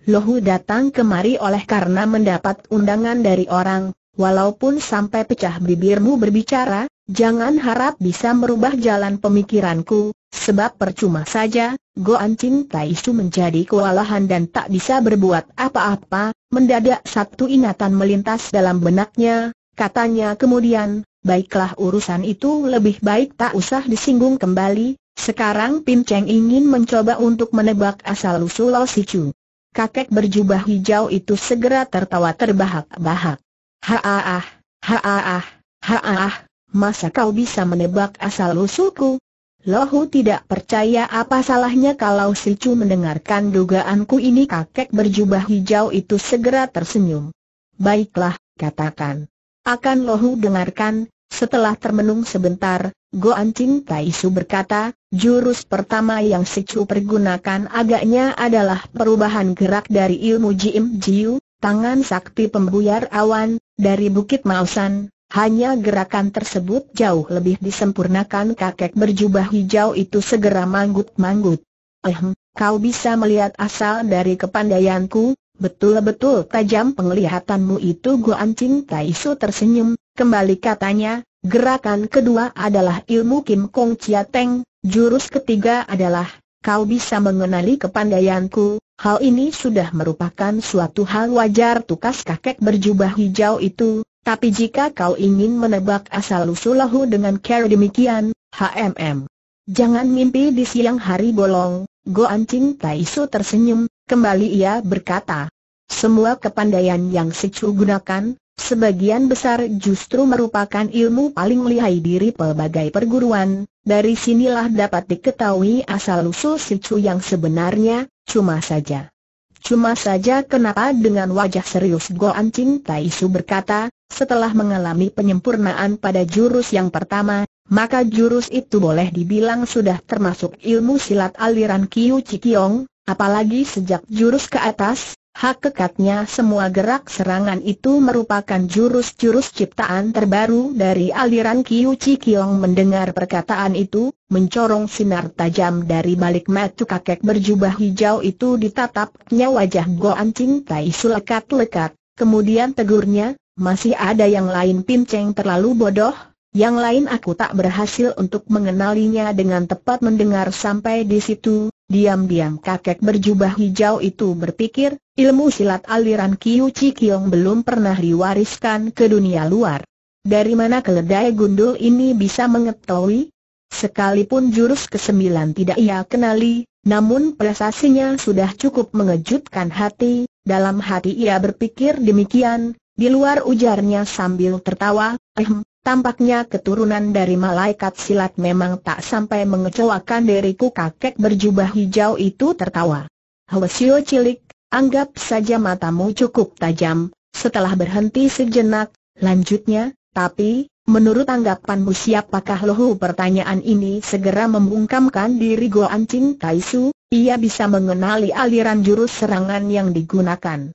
Lohu datang kemari oleh karena mendapat undangan dari orang. Walaupun sampai pecah bibirmu berbicara, jangan harap bisa merubah jalan pemikiranku, sebab percuma saja. Coan Cin Taisu menjadi kewalahan dan tak bisa berbuat apa-apa. Mendadak satu ingatan melintas dalam benaknya, katanya kemudian, "Baiklah, urusan itu lebih baik tak usah disinggung kembali. Sekarang Pin Cheng ingin mencoba untuk menebak asal-usul Lao Si Chu." Kakek berjubah hijau itu segera tertawa terbahak-bahak. "Masa kau bisa menebak asal-usulku? Lohu tidak percaya, apa salahnya kalau Si Chu mendengarkan dugaanku ini?" Kakek berjubah hijau itu segera tersenyum. "Baiklah, katakan." "Akan Lohu dengarkan." Setelah termenung sebentar, Coan Cin Taisu berkata, "Jurus pertama yang Si Chu pergunakan agaknya adalah perubahan gerak dari ilmu Jim Jiu, tangan sakti pembuyar awan, dari Bukit Maosan. Hanya gerakan tersebut jauh lebih disempurnakan." Kakek berjubah hijau itu segera manggut-manggut. Kau bisa melihat asal dari kepandaianku, betul-betul tajam penglihatanmu itu." Coan Cin Taisu tersenyum, kembali katanya, "Gerakan kedua adalah ilmu Kim Kong Chia Teng, jurus ketiga adalah, kau bisa mengenali kepandaianku, hal ini sudah merupakan suatu hal wajar." Tukas kakek berjubah hijau itu, "Tapi jika kau ingin menebak asal-usul lahu dengan cara demikian, jangan mimpi di siang hari bolong." Coan Cin Taisu tersenyum, kembali ia berkata, "Semua kepandaian yang Sicu gunakan, sebagian besar justru merupakan ilmu paling lihai dari pelbagai perguruan. Dari sinilah dapat diketahui asal-usul Sicu yang sebenarnya. Cuma saja kenapa?" Dengan wajah serius Coan Cin Taisu berkata, "Setelah mengalami penyempurnaan pada jurus yang pertama, maka jurus itu boleh dibilang sudah termasuk ilmu silat aliran Kyuchi Kiong. Apalagi sejak jurus ke atas, hakikatnya semua gerak serangan itu merupakan jurus-jurus ciptaan terbaru dari aliran Kiuchi Kiong." Mendengar perkataan itu, mencorong sinar tajam dari balik mata kakek berjubah hijau itu ditatapnya wajah Coan Cin Taisu lekat-lekat, kemudian tegurnya, "Masih ada yang lain. Pinceng terlalu bodoh, yang lain aku tak berhasil untuk mengenalinya dengan tepat." Mendengar sampai di situ, diam-diam kakek berjubah hijau itu berpikir, ilmu silat aliran Kiuchi Kiong belum pernah diwariskan ke dunia luar. Dari mana keledai gundul ini bisa mengetahui? Sekalipun jurus ke-9 tidak ia kenali, namun prestasinya sudah cukup mengejutkan hati. Dalam hati ia berpikir demikian, di luar ujarnya sambil tertawa, "Tampaknya keturunan dari malaikat silat memang tak sampai mengecewakan diriku." Kakek berjubah hijau itu tertawa, "Hwasyo cilik, anggap saja matamu cukup tajam." Setelah berhenti sejenak, lanjutnya, "Tapi, menurut anggapanmu siapakah lohu?" Pertanyaan ini segera membungkamkan diri Coan Cin Taisu, ia bisa mengenali aliran jurus serangan yang digunakan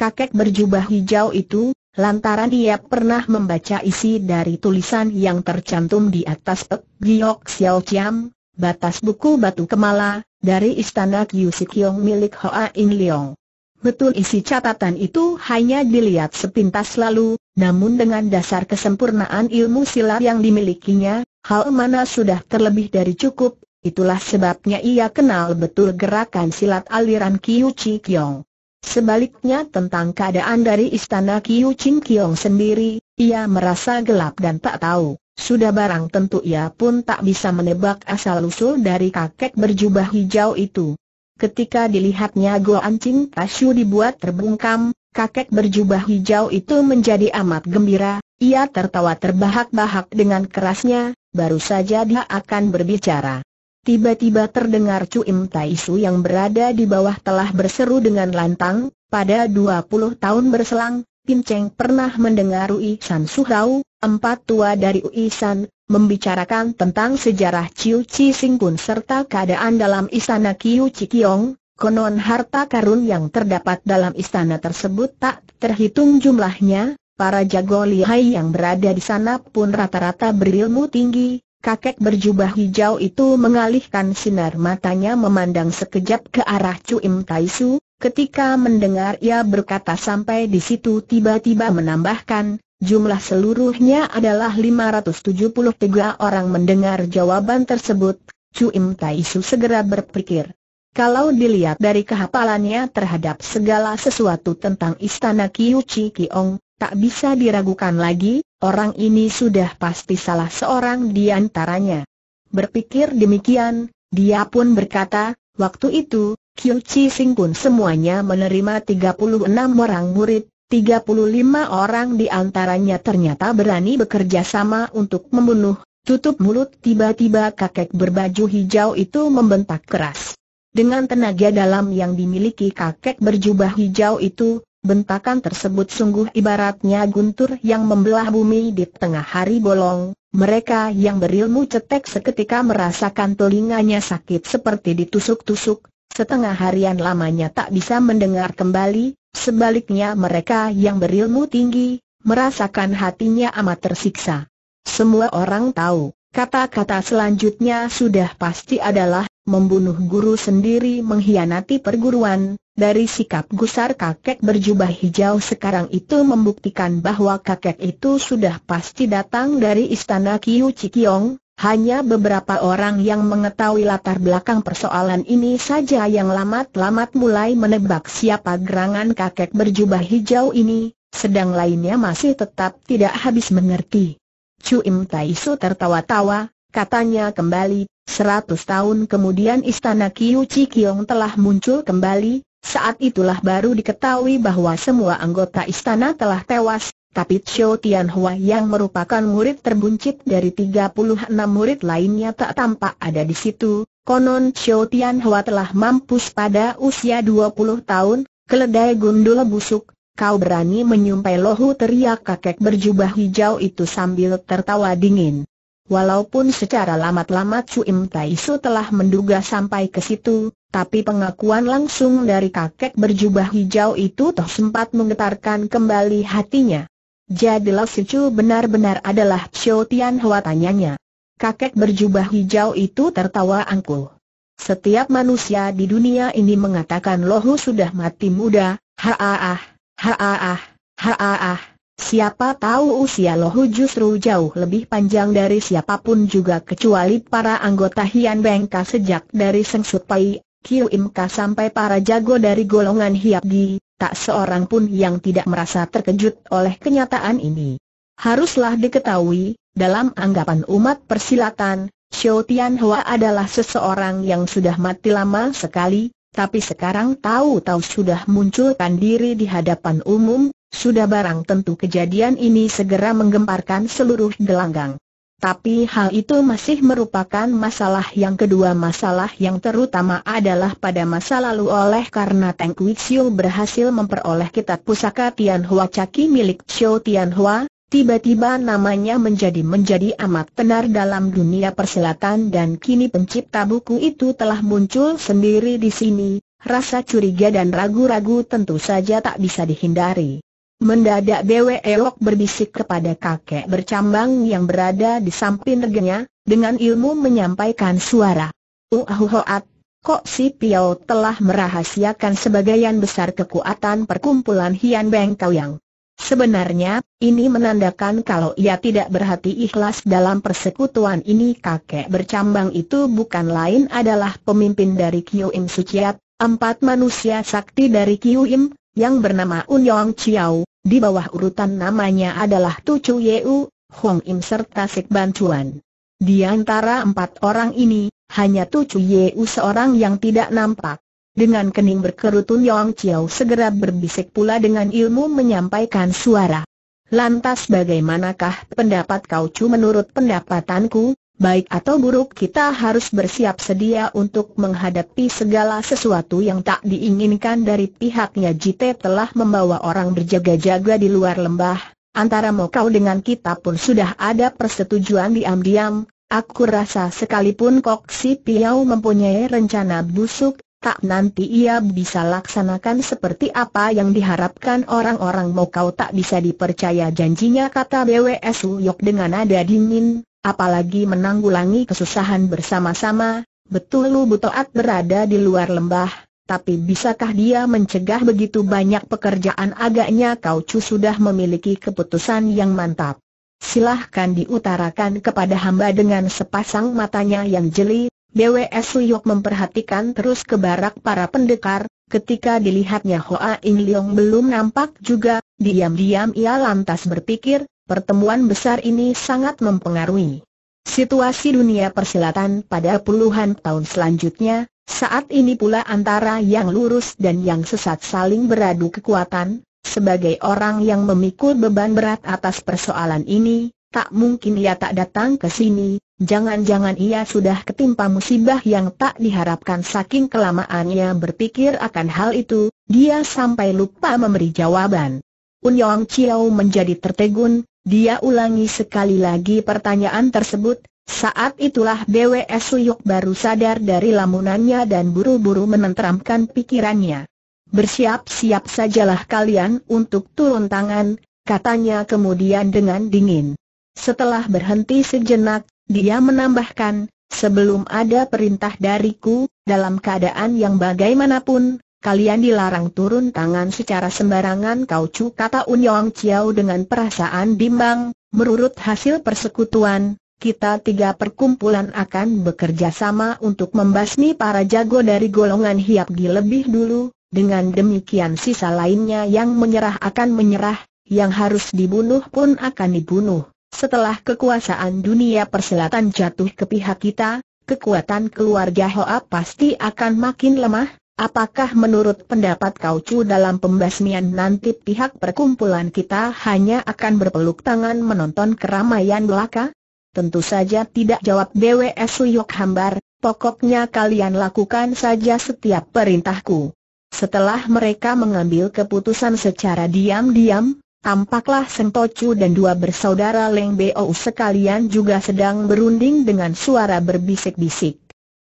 kakek berjubah hijau itu, lantaran ia pernah membaca isi dari tulisan yang tercantum di atas pek giok Xiao Chiam, batas buku batu kemala, dari istana Kyuchi Kiong milik Hoa In Leong. Betul isi catatan itu hanya dilihat sepintas lalu, namun dengan dasar kesempurnaan ilmu silat yang dimilikinya, hal mana sudah terlebih dari cukup, itulah sebabnya ia kenal betul gerakan silat aliran Kyuchi Kiong. Sebaliknya tentang keadaan dari istana Kiuchi Kiong sendiri, ia merasa gelap dan tak tahu. Sudah barang tentu ia pun tak bisa menebak asal-usul dari kakek berjubah hijau itu. Ketika dilihatnya Coan Cin Taisu dibuat terbungkam, kakek berjubah hijau itu menjadi amat gembira. Ia tertawa terbahak-bahak dengan kerasnya, baru saja dia akan berbicara. Tiba-tiba terdengar Chu Im Taisu yang berada di bawah telah berseru dengan lantang, "Pada 20 tahun berselang, Pinceng pernah mendengar Ui San Suhrau, empat tua dari Ui San, membicarakan tentang sejarah Kyuchi Singgun serta keadaan dalam istana Kyuchi Kiong. Konon harta karun yang terdapat dalam istana tersebut tak terhitung jumlahnya, para jago lihai yang berada di sana pun rata-rata berilmu tinggi." Kakek berjubah hijau itu mengalihkan sinar matanya memandang sekejap ke arah Chu Im Taisu, ketika mendengar ia berkata sampai di situ tiba-tiba menambahkan, "Jumlah seluruhnya adalah 573 orang." Mendengar jawaban tersebut, Chu Im Taisu segera berpikir, kalau dilihat dari kehafalannya terhadap segala sesuatu tentang istana Kyuchi Kiong, tak bisa diragukan lagi, orang ini sudah pasti salah seorang di antaranya. Berpikir demikian, dia pun berkata, "Waktu itu, Kyuchi Singgun semuanya menerima 36 orang murid, 35 orang di antaranya ternyata berani bekerja sama untuk membunuh." Tutup mulut, tiba-tiba kakek berbaju hijau itu membentak keras. Dengan tenaga dalam yang dimiliki kakek berjubah hijau itu, bentakan tersebut sungguh ibaratnya guntur yang membelah bumi di tengah hari bolong. Mereka yang berilmu cetek seketika merasakan telinganya sakit seperti ditusuk-tusuk. Setengah harian lamanya tak bisa mendengar kembali. Sebaliknya mereka yang berilmu tinggi, merasakan hatinya amat tersiksa. Semua orang tahu, kata-kata selanjutnya sudah pasti adalah, membunuh guru sendiri, mengkhianati perguruan. Dari sikap gusar kakek berjubah hijau sekarang itu membuktikan bahwa kakek itu sudah pasti datang dari istana Kiu Chi Kiong. Hanya beberapa orang yang mengetahui latar belakang persoalan ini saja yang lamat-lamat mulai menebak siapa gerangan kakek berjubah hijau ini, sedang lainnya masih tetap tidak habis mengerti. Chu Im Taisu tertawa-tawa, katanya kembali, 100 tahun kemudian istana Kiu Chi Kiong telah muncul kembali, saat itulah baru diketahui bahwa semua anggota istana telah tewas. Tapi Xiao Tianhua yang merupakan murid terbuncit dari 36 murid lainnya tak tampak ada di situ. Konon Xiao Tianhua telah mampus pada usia 20 tahun, keledai gundul busuk, kau berani menyumpai lohu, teriak kakek berjubah hijau itu sambil tertawa dingin. Walaupun secara lamat-lamat Chu Im Taisu telah menduga sampai ke situ, tapi pengakuan langsung dari kakek berjubah hijau itu toh sempat menggetarkan kembali hatinya. Jadilah si Chu benar-benar adalah Xiao Tianhua, tanyanya. Kakek berjubah hijau itu tertawa angkuh. Setiap manusia di dunia ini mengatakan lohu sudah mati muda, haaah, haaah, haaah. Siapa tahu usia lohu justru jauh lebih panjang dari siapapun juga kecuali para anggota Hian Bengkau sejak dari Seng Supai, Kiu Im Kau sampai para jago dari golongan Hiap Di. Tak seorang pun yang tidak merasa terkejut oleh kenyataan ini. Haruslah diketahui, dalam anggapan umat persilatan, Xiao Tianhua adalah seseorang yang sudah mati lama sekali, tapi sekarang tahu-tahu sudah munculkan diri di hadapan umum, sudah barang tentu kejadian ini segera menggemparkan seluruh gelanggang. Tapi hal itu masih merupakan masalah yang kedua. Masalah yang terutama adalah pada masa lalu oleh karena Teng Kuixiu berhasil memperoleh kitab pusaka Tianhua Caki milik Xiao Tianhua, tiba-tiba namanya menjadi amat tenar dalam dunia persilatan dan kini pencipta buku itu telah muncul sendiri di sini. Rasa curiga dan ragu-ragu tentu saja tak bisa dihindari. Mendadak BW Uyok berbisik kepada kakek bercambang yang berada di sampingnya dengan ilmu menyampaikan suara. Uahuhoat, Koxi Piao telah merahasiakan sebagian besar kekuatan perkumpulan Hian Bengkau yang sebenarnya. Ini menandakan kalau ia tidak berhati ikhlas dalam persekutuan ini. Kakek bercambang itu bukan lain adalah pemimpin dari Kiu Im Suciat, 4 manusia sakti dari Kiu Im yang bernama Un Yong Chiau. Di bawah urutan namanya adalah Tucu Yeu, Hong Im serta Sik Ban Chuan. Di antara 4 orang ini, hanya Tucu Yeu seorang yang tidak nampak. Dengan kening berkerut Un Yong Chiau segera berbisik pula dengan ilmu menyampaikan suara. Lantas bagaimanakah pendapat kau Chu? Menurut pendapatanku, baik atau buruk kita harus bersiap sedia untuk menghadapi segala sesuatu yang tak diinginkan dari pihaknya. Jite telah membawa orang berjaga-jaga di luar lembah. Antara Mo Kau dengan kita pun sudah ada persetujuan diam-diam. Aku rasa sekalipun Koxi Piao mempunyai rencana busuk, tak nanti ia bisa laksanakan. Seperti apa yang diharapkan orang-orang Mo Kau tak bisa dipercaya janjinya, kata BWS Uyok dengan nada dingin. Apalagi menanggulangi kesusahan bersama-sama. Betul lu Butoat berada di luar lembah, tapi bisakah dia mencegah begitu banyak pekerjaan? Agaknya Kau Chu sudah memiliki keputusan yang mantap. Silahkan diutarakan kepada hamba. Dengan sepasang matanya yang jeli, BWS Uyok memperhatikan terus ke barak para pendekar. Ketika dilihatnya Hoa In Leong belum nampak juga, diam-diam ia lantas berpikir, pertemuan besar ini sangat mempengaruhi situasi dunia persilatan pada puluhan tahun selanjutnya. Saat ini pula antara yang lurus dan yang sesat saling beradu kekuatan. Sebagai orang yang memikul beban berat atas persoalan ini, tak mungkin ia tak datang ke sini. Jangan-jangan ia sudah ketimpa musibah yang tak diharapkan. Saking kelamaannya berpikir akan hal itu, dia sampai lupa memberi jawaban. Un Yong Chiau menjadi tertegun. Dia ulangi sekali lagi pertanyaan tersebut. Saat itulah BWS Uyok baru sadar dari lamunannya dan buru-buru menenteramkan pikirannya. Bersiap-siap sajalah kalian untuk turun tangan, katanya kemudian dengan dingin. Setelah berhenti sejenak, dia menambahkan, Sebelum ada perintah dariku, dalam keadaan yang bagaimanapun, kalian dilarang turun tangan secara sembarangan." "Kau cu," kata Un Yong Chiau dengan perasaan bimbang, "menurut hasil persekutuan, kita tiga perkumpulan akan bekerja sama untuk membasmi para jago dari golongan Hiap di lebih dulu. Dengan demikian sisa lainnya yang menyerah akan menyerah, yang harus dibunuh pun akan dibunuh. Setelah kekuasaan dunia persilatan jatuh ke pihak kita, kekuatan keluarga Hoa pasti akan makin lemah." "Apakah menurut pendapat kau cu dalam pembasmian nanti pihak perkumpulan kita hanya akan berpeluk tangan menonton keramaian belaka?" "Tentu saja tidak," jawab BWS Uyok hambar, "pokoknya kalian lakukan saja setiap perintahku." Setelah mereka mengambil keputusan secara diam-diam, tampaklah Seng Tocu dan dua bersaudara Leng Bou sekalian juga sedang berunding dengan suara berbisik-bisik.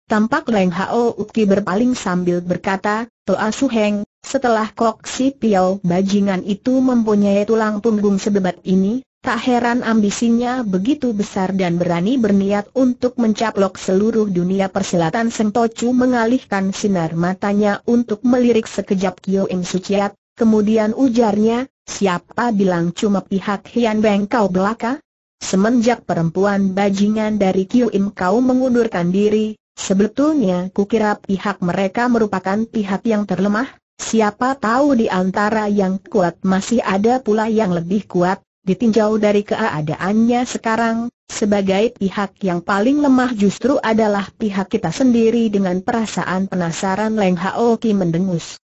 Tampak Leng Hao Uki berpaling sambil berkata, "Toa Su Heng, setelah Koxi Piao bajingan itu mempunyai tulang punggung sebebat ini, tak heran ambisinya begitu besar dan berani berniat untuk mencaplok seluruh dunia persilatan." Seng Tocu mengalihkan sinar matanya untuk melirik sekejap Kyo Im Suciat, kemudian ujarnya, "Siapa bilang cuma pihak Hian Bengkau belaka? Semenjak perempuan bajingan dari Kiu Im Kau mengundurkan diri, sebetulnya kukira pihak mereka merupakan pihak yang terlemah. Siapa tahu di antara yang kuat masih ada pula yang lebih kuat. Ditinjau dari keadaannya sekarang, sebagai pihak yang paling lemah justru adalah pihak kita sendiri." Dengan perasaan penasaran Leng Hao Ki mendengus.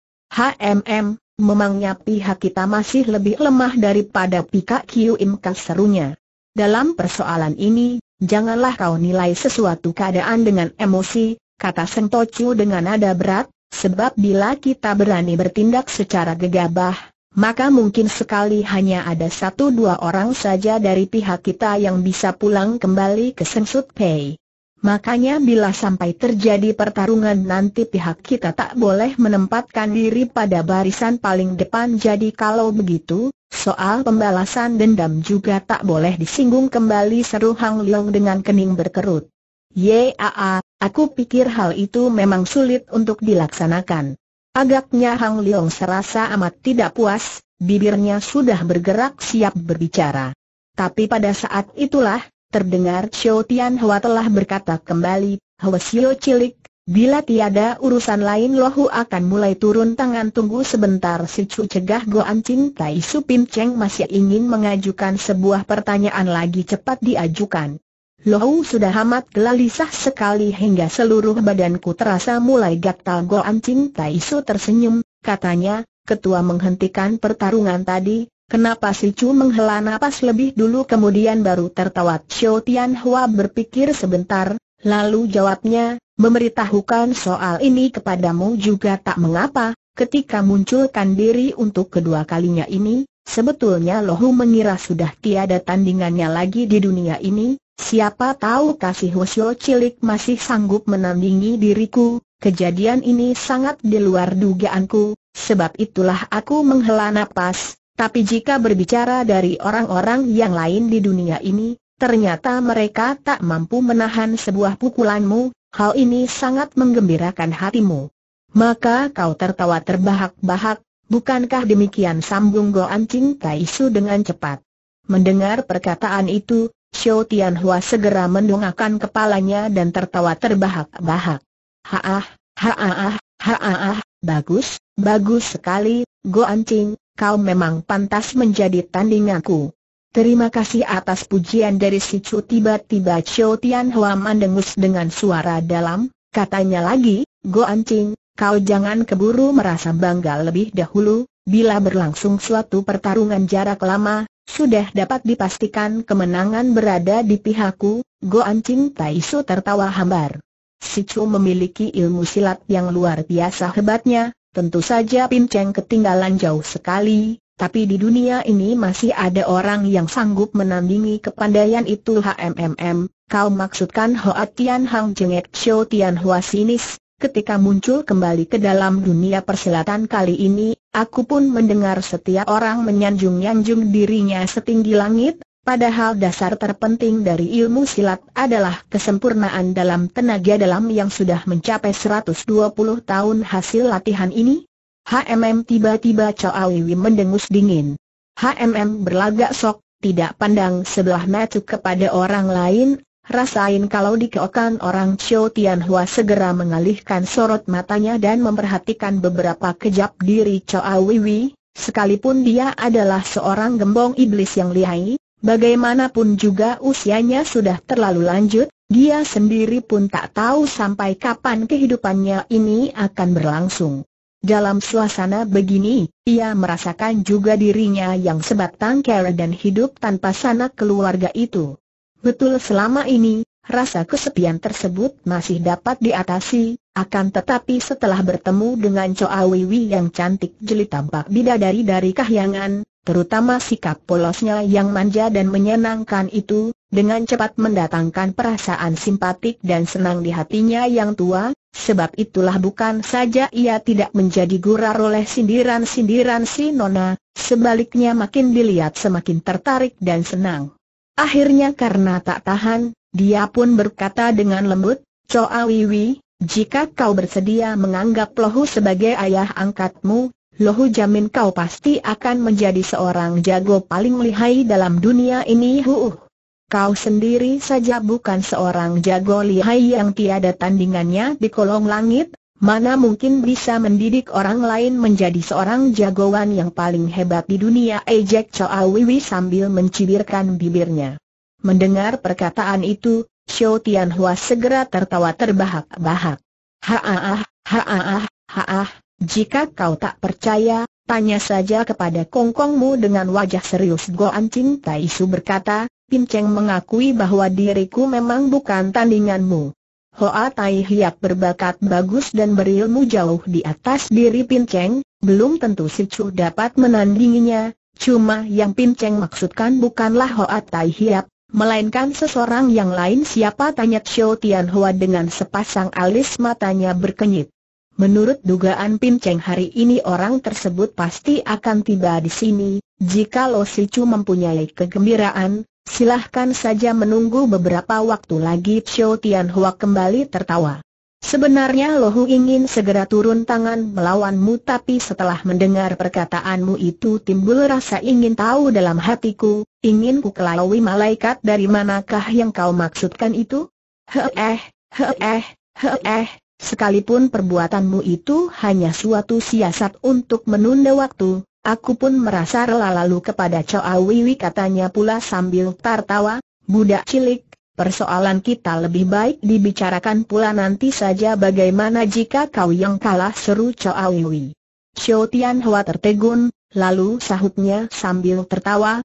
Memangnya pihak kita masih lebih lemah daripada pihak Kiu Im Kau?" serunya. "Dalam persoalan ini, janganlah kau nilai sesuatu keadaan dengan emosi," kata Seng Tocu dengan nada berat, "sebab bila kita berani bertindak secara gegabah, maka mungkin sekali hanya ada satu dua orang saja dari pihak kita yang bisa pulang kembali ke Seng Sut Pei. Makanya bila sampai terjadi pertarungan nanti pihak kita tak boleh menempatkan diri pada barisan paling depan. Jadi kalau begitu, soal pembalasan dendam juga tak boleh disinggung kembali," seru Hang Leong dengan kening berkerut. "Yaa, aku pikir hal itu memang sulit untuk dilaksanakan." Agaknya Hang Leong serasa amat tidak puas, bibirnya sudah bergerak siap berbicara. Tapi pada saat itulah, terdengar Xiao Tianhua telah berkata kembali, "Hwasyo cilik, bila tiada urusan lain lohu akan mulai turun tangan." "Tunggu sebentar," si Cu cegah. "Goan Cin Taisu Pin Cheng masih ingin mengajukan sebuah pertanyaan lagi." "Cepat diajukan." "Lohu sudah amat gelisah sekali hingga seluruh badanku terasa mulai gatal." "Goan Cin Taisu tersenyum," katanya, "ketua menghentikan pertarungan tadi, kenapa?" Si Cu menghela napas lebih dulu kemudian baru tertawa. Xiao Tianhua berpikir sebentar, lalu jawabnya, "Memberitahukan soal ini kepadamu juga tak mengapa. Ketika munculkan diri untuk kedua kalinya ini, sebetulnya lohu mengira sudah tiada tandingannya lagi di dunia ini. Siapa tahu kasih Hwasyo cilik masih sanggup menandingi diriku. Kejadian ini sangat di luar dugaanku, sebab itulah aku menghela napas. Tapi jika berbicara dari orang-orang yang lain di dunia ini, ternyata mereka tak mampu menahan sebuah pukulanmu. Hal ini sangat menggembirakan hatimu." "Maka kau tertawa terbahak-bahak, bukankah demikian?" sambung Goan Cin Taisu dengan cepat. Mendengar perkataan itu, Xiao Tianhua segera mendongakkan kepalanya dan tertawa terbahak-bahak. "Haah, haah, haah, bagus, bagus sekali, Goan Cin, kau memang pantas menjadi tandinganku. Terima kasih atas pujian dari si Cu." Tiba-tiba Xiao Tianhua mendengus dengan suara dalam, katanya lagi, "Goan Cin, kau jangan keburu merasa bangga lebih dahulu. Bila berlangsung suatu pertarungan jarak lama, sudah dapat dipastikan kemenangan berada di pihakku." Goan Cin Taisu tertawa hambar. Si Cu memiliki ilmu silat yang luar biasa hebatnya, tentu saja Pin Cheng ketinggalan jauh sekali. Tapi di dunia ini masih ada orang yang sanggup menandingi kepandaian itu. Kau maksudkan Hoa Tian Hang?" jengek Xiao Tianhua sinis. "Ketika muncul kembali ke dalam dunia persilatan kali ini, aku pun mendengar setiap orang menyanjung-nyanjung dirinya setinggi langit. Padahal dasar terpenting dari ilmu silat adalah kesempurnaan dalam tenaga dalam yang sudah mencapai 120 tahun hasil latihan ini. Tiba-tiba Choa Wiwi mendengus dingin. Berlagak sok, tidak pandang sebelah mata kepada orang lain. Rasain kalau dikeokan orang. Xiao Tianhua segera mengalihkan sorot matanya dan memperhatikan beberapa kejap diri Choa Wiwi. Sekalipun dia adalah seorang gembong iblis yang lihai, bagaimanapun juga usianya sudah terlalu lanjut, dia sendiri pun tak tahu sampai kapan kehidupannya ini akan berlangsung. Dalam suasana begini, ia merasakan juga dirinya yang sebatang kara dan hidup tanpa sanak keluarga itu. Betul, selama ini, rasa kesepian tersebut masih dapat diatasi, akan tetapi setelah bertemu dengan Choa Wiwi yang cantik jeli tampak bidadari dari kahyangan, terutama sikap polosnya yang manja dan menyenangkan itu, dengan cepat mendatangkan perasaan simpatik dan senang di hatinya yang tua. Sebab itulah bukan saja ia tidak menjadi gurar oleh sindiran-sindiran si nona, sebaliknya makin dilihat semakin tertarik dan senang. Akhirnya karena tak tahan, dia pun berkata dengan lembut, "Choa Wiwi, jika kau bersedia menganggap Lohu sebagai ayah angkatmu, Lohu jamin kau pasti akan menjadi seorang jago paling lihai dalam dunia ini. Kau sendiri saja bukan seorang jago lihai yang tiada tandingannya di kolong langit, mana mungkin bisa mendidik orang lain menjadi seorang jagoan yang paling hebat di dunia," ejek Choa Wiwi sambil mencibirkan bibirnya. Mendengar perkataan itu, Xiao Tianhua segera tertawa terbahak-bahak. "Jika kau tak percaya, tanya saja kepada kongkongmu." Dengan wajah serius Coan Cin Taisu berkata, "Pinceng mengakui bahwa diriku memang bukan tandinganmu. Hoa Tai Hiap berbakat bagus dan berilmu jauh di atas diri Pinceng, belum tentu si Chu dapat menandinginya. Cuma yang Pinceng maksudkan bukanlah Hoa Tai Hiap, melainkan seseorang yang lain." "Siapa?" tanya Xiao Tianhua dengan sepasang alis matanya berkenyit. "Menurut dugaan Pinceng, hari ini orang tersebut pasti akan tiba di sini. Jikalau si Chu mempunyai kegembiraan, silahkan saja menunggu beberapa waktu lagi." Xiao Tianhua kembali tertawa. "Sebenarnya Lohu ingin segera turun tangan melawanmu, tapi setelah mendengar perkataanmu itu timbul rasa ingin tahu dalam hatiku. Ingin ku kelaui malaikat dari manakah yang kau maksudkan itu?" "Sekalipun perbuatanmu itu hanya suatu siasat untuk menunda waktu, aku pun merasa rela." "Lalu kepada Choa Wiwi," katanya pula sambil tertawa, "budak cilik, persoalan kita lebih baik dibicarakan pula nanti saja. Bagaimana jika kau yang kalah?" seru Choa Wiwi. Xiao Tianhua tertegun, lalu sahutnya sambil tertawa,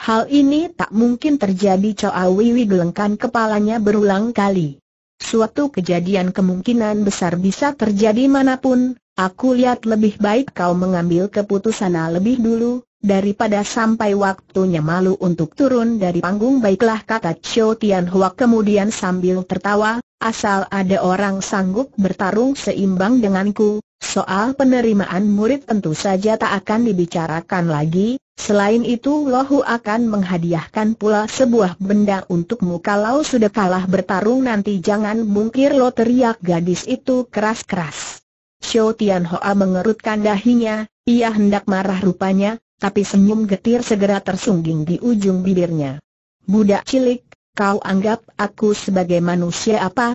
"Hal ini tak mungkin terjadi." Choa Wiwi gelengkan kepalanya berulang kali. "Suatu kejadian kemungkinan besar bisa terjadi manapun. Aku lihat lebih baik kau mengambil keputusan lebih dulu, daripada sampai waktunya malu untuk turun dari panggung." "Baiklah," kata Xiao Tianhua kemudian sambil tertawa, "asal ada orang sanggup bertarung seimbang denganku, soal penerimaan murid tentu saja tak akan dibicarakan lagi. Selain itu, Lohu akan menghadiahkan pula sebuah benda untukmu kalau sudah kalah bertarung nanti." "Jangan mungkir lo," teriak gadis itu keras-keras. Xiao Tianhua mengerutkan dahinya, ia hendak marah rupanya, tapi senyum getir segera tersungging di ujung bibirnya. "Budak cilik, kau anggap aku sebagai manusia apa?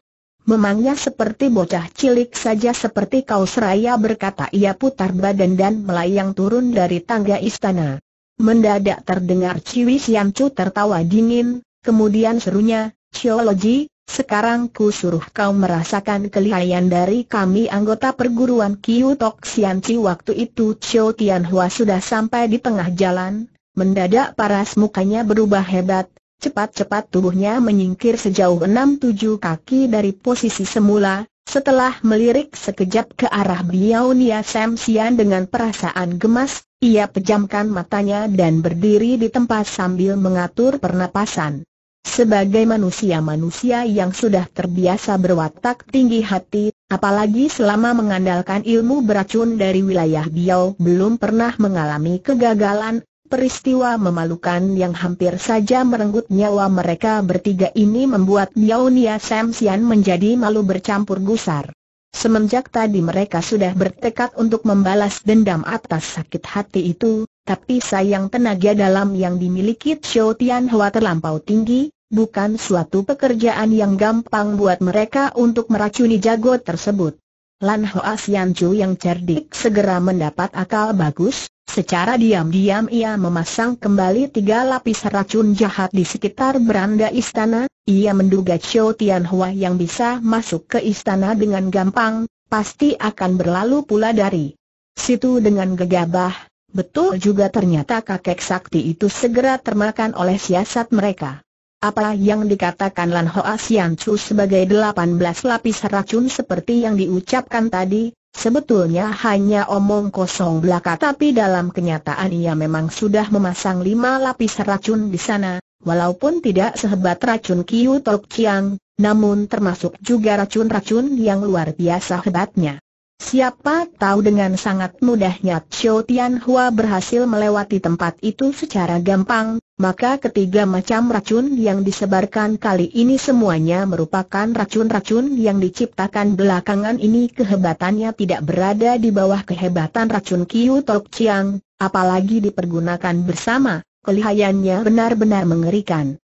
Memangnya seperti bocah cilik saja seperti kau?" seraya berkata ia putar badan dan melayang turun dari tangga istana. Mendadak terdengar Ciwi Siacu tertawa dingin, kemudian serunya, "Ciologi, sekarang ku suruh kau merasakan kelihaian dari kami anggota perguruan Kiyutok Sianci." Waktu itu Xiao Tianhua sudah sampai di tengah jalan. Mendadak paras mukanya berubah hebat, cepat-cepat tubuhnya menyingkir sejauh 6-7 kaki dari posisi semula. Setelah melirik sekejap ke arah Biaunia Sam Sian dengan perasaan gemas, ia pejamkan matanya dan berdiri di tempat sambil mengatur pernapasan. Sebagai manusia-manusia yang sudah terbiasa berwatak tinggi hati, apalagi selama mengandalkan ilmu beracun dari wilayah Biau belum pernah mengalami kegagalan, Peristiwa memalukan yang hampir saja merenggut nyawa mereka bertiga ini membuat Biaunia Sam Sian menjadi malu bercampur gusar. Semenjak tadi mereka sudah bertekad untuk membalas dendam atas sakit hati itu, tapi sayang tenaga dalam yang dimiliki Xiao Tianhua terlampau tinggi, bukan suatu pekerjaan yang gampang buat mereka untuk meracuni jago tersebut. Lan Hua Sian Chu yang cerdik segera mendapat akal bagus. Secara diam-diam ia memasang kembali 3 lapis racun jahat di sekitar beranda istana. Ia menduga Xiao Tianhua yang bisa masuk ke istana dengan gampang, pasti akan berlalu pula dari situ dengan gegabah. Betul juga ternyata kakek sakti itu segera termakan oleh siasat mereka. Apa yang dikatakan Lan Hua Sian Chu sebagai 18 lapis racun seperti yang diucapkan tadi, sebetulnya hanya omong kosong belaka, tapi dalam kenyataan ia memang sudah memasang 5 lapis racun di sana. Walaupun tidak sehebat racun Kiyutok Chiang, namun termasuk juga racun-racun yang luar biasa hebatnya. Siapa tahu dengan sangat mudahnya Xiao Tianhua berhasil melewati tempat itu secara gampang, maka ketiga macam racun yang disebarkan kali ini semuanya merupakan racun-racun yang diciptakan belakangan ini. Kehebatannya tidak berada di bawah kehebatan racun Kiyutok Chiang, apalagi dipergunakan bersama. Kelihayannya benar-benar mengerikan.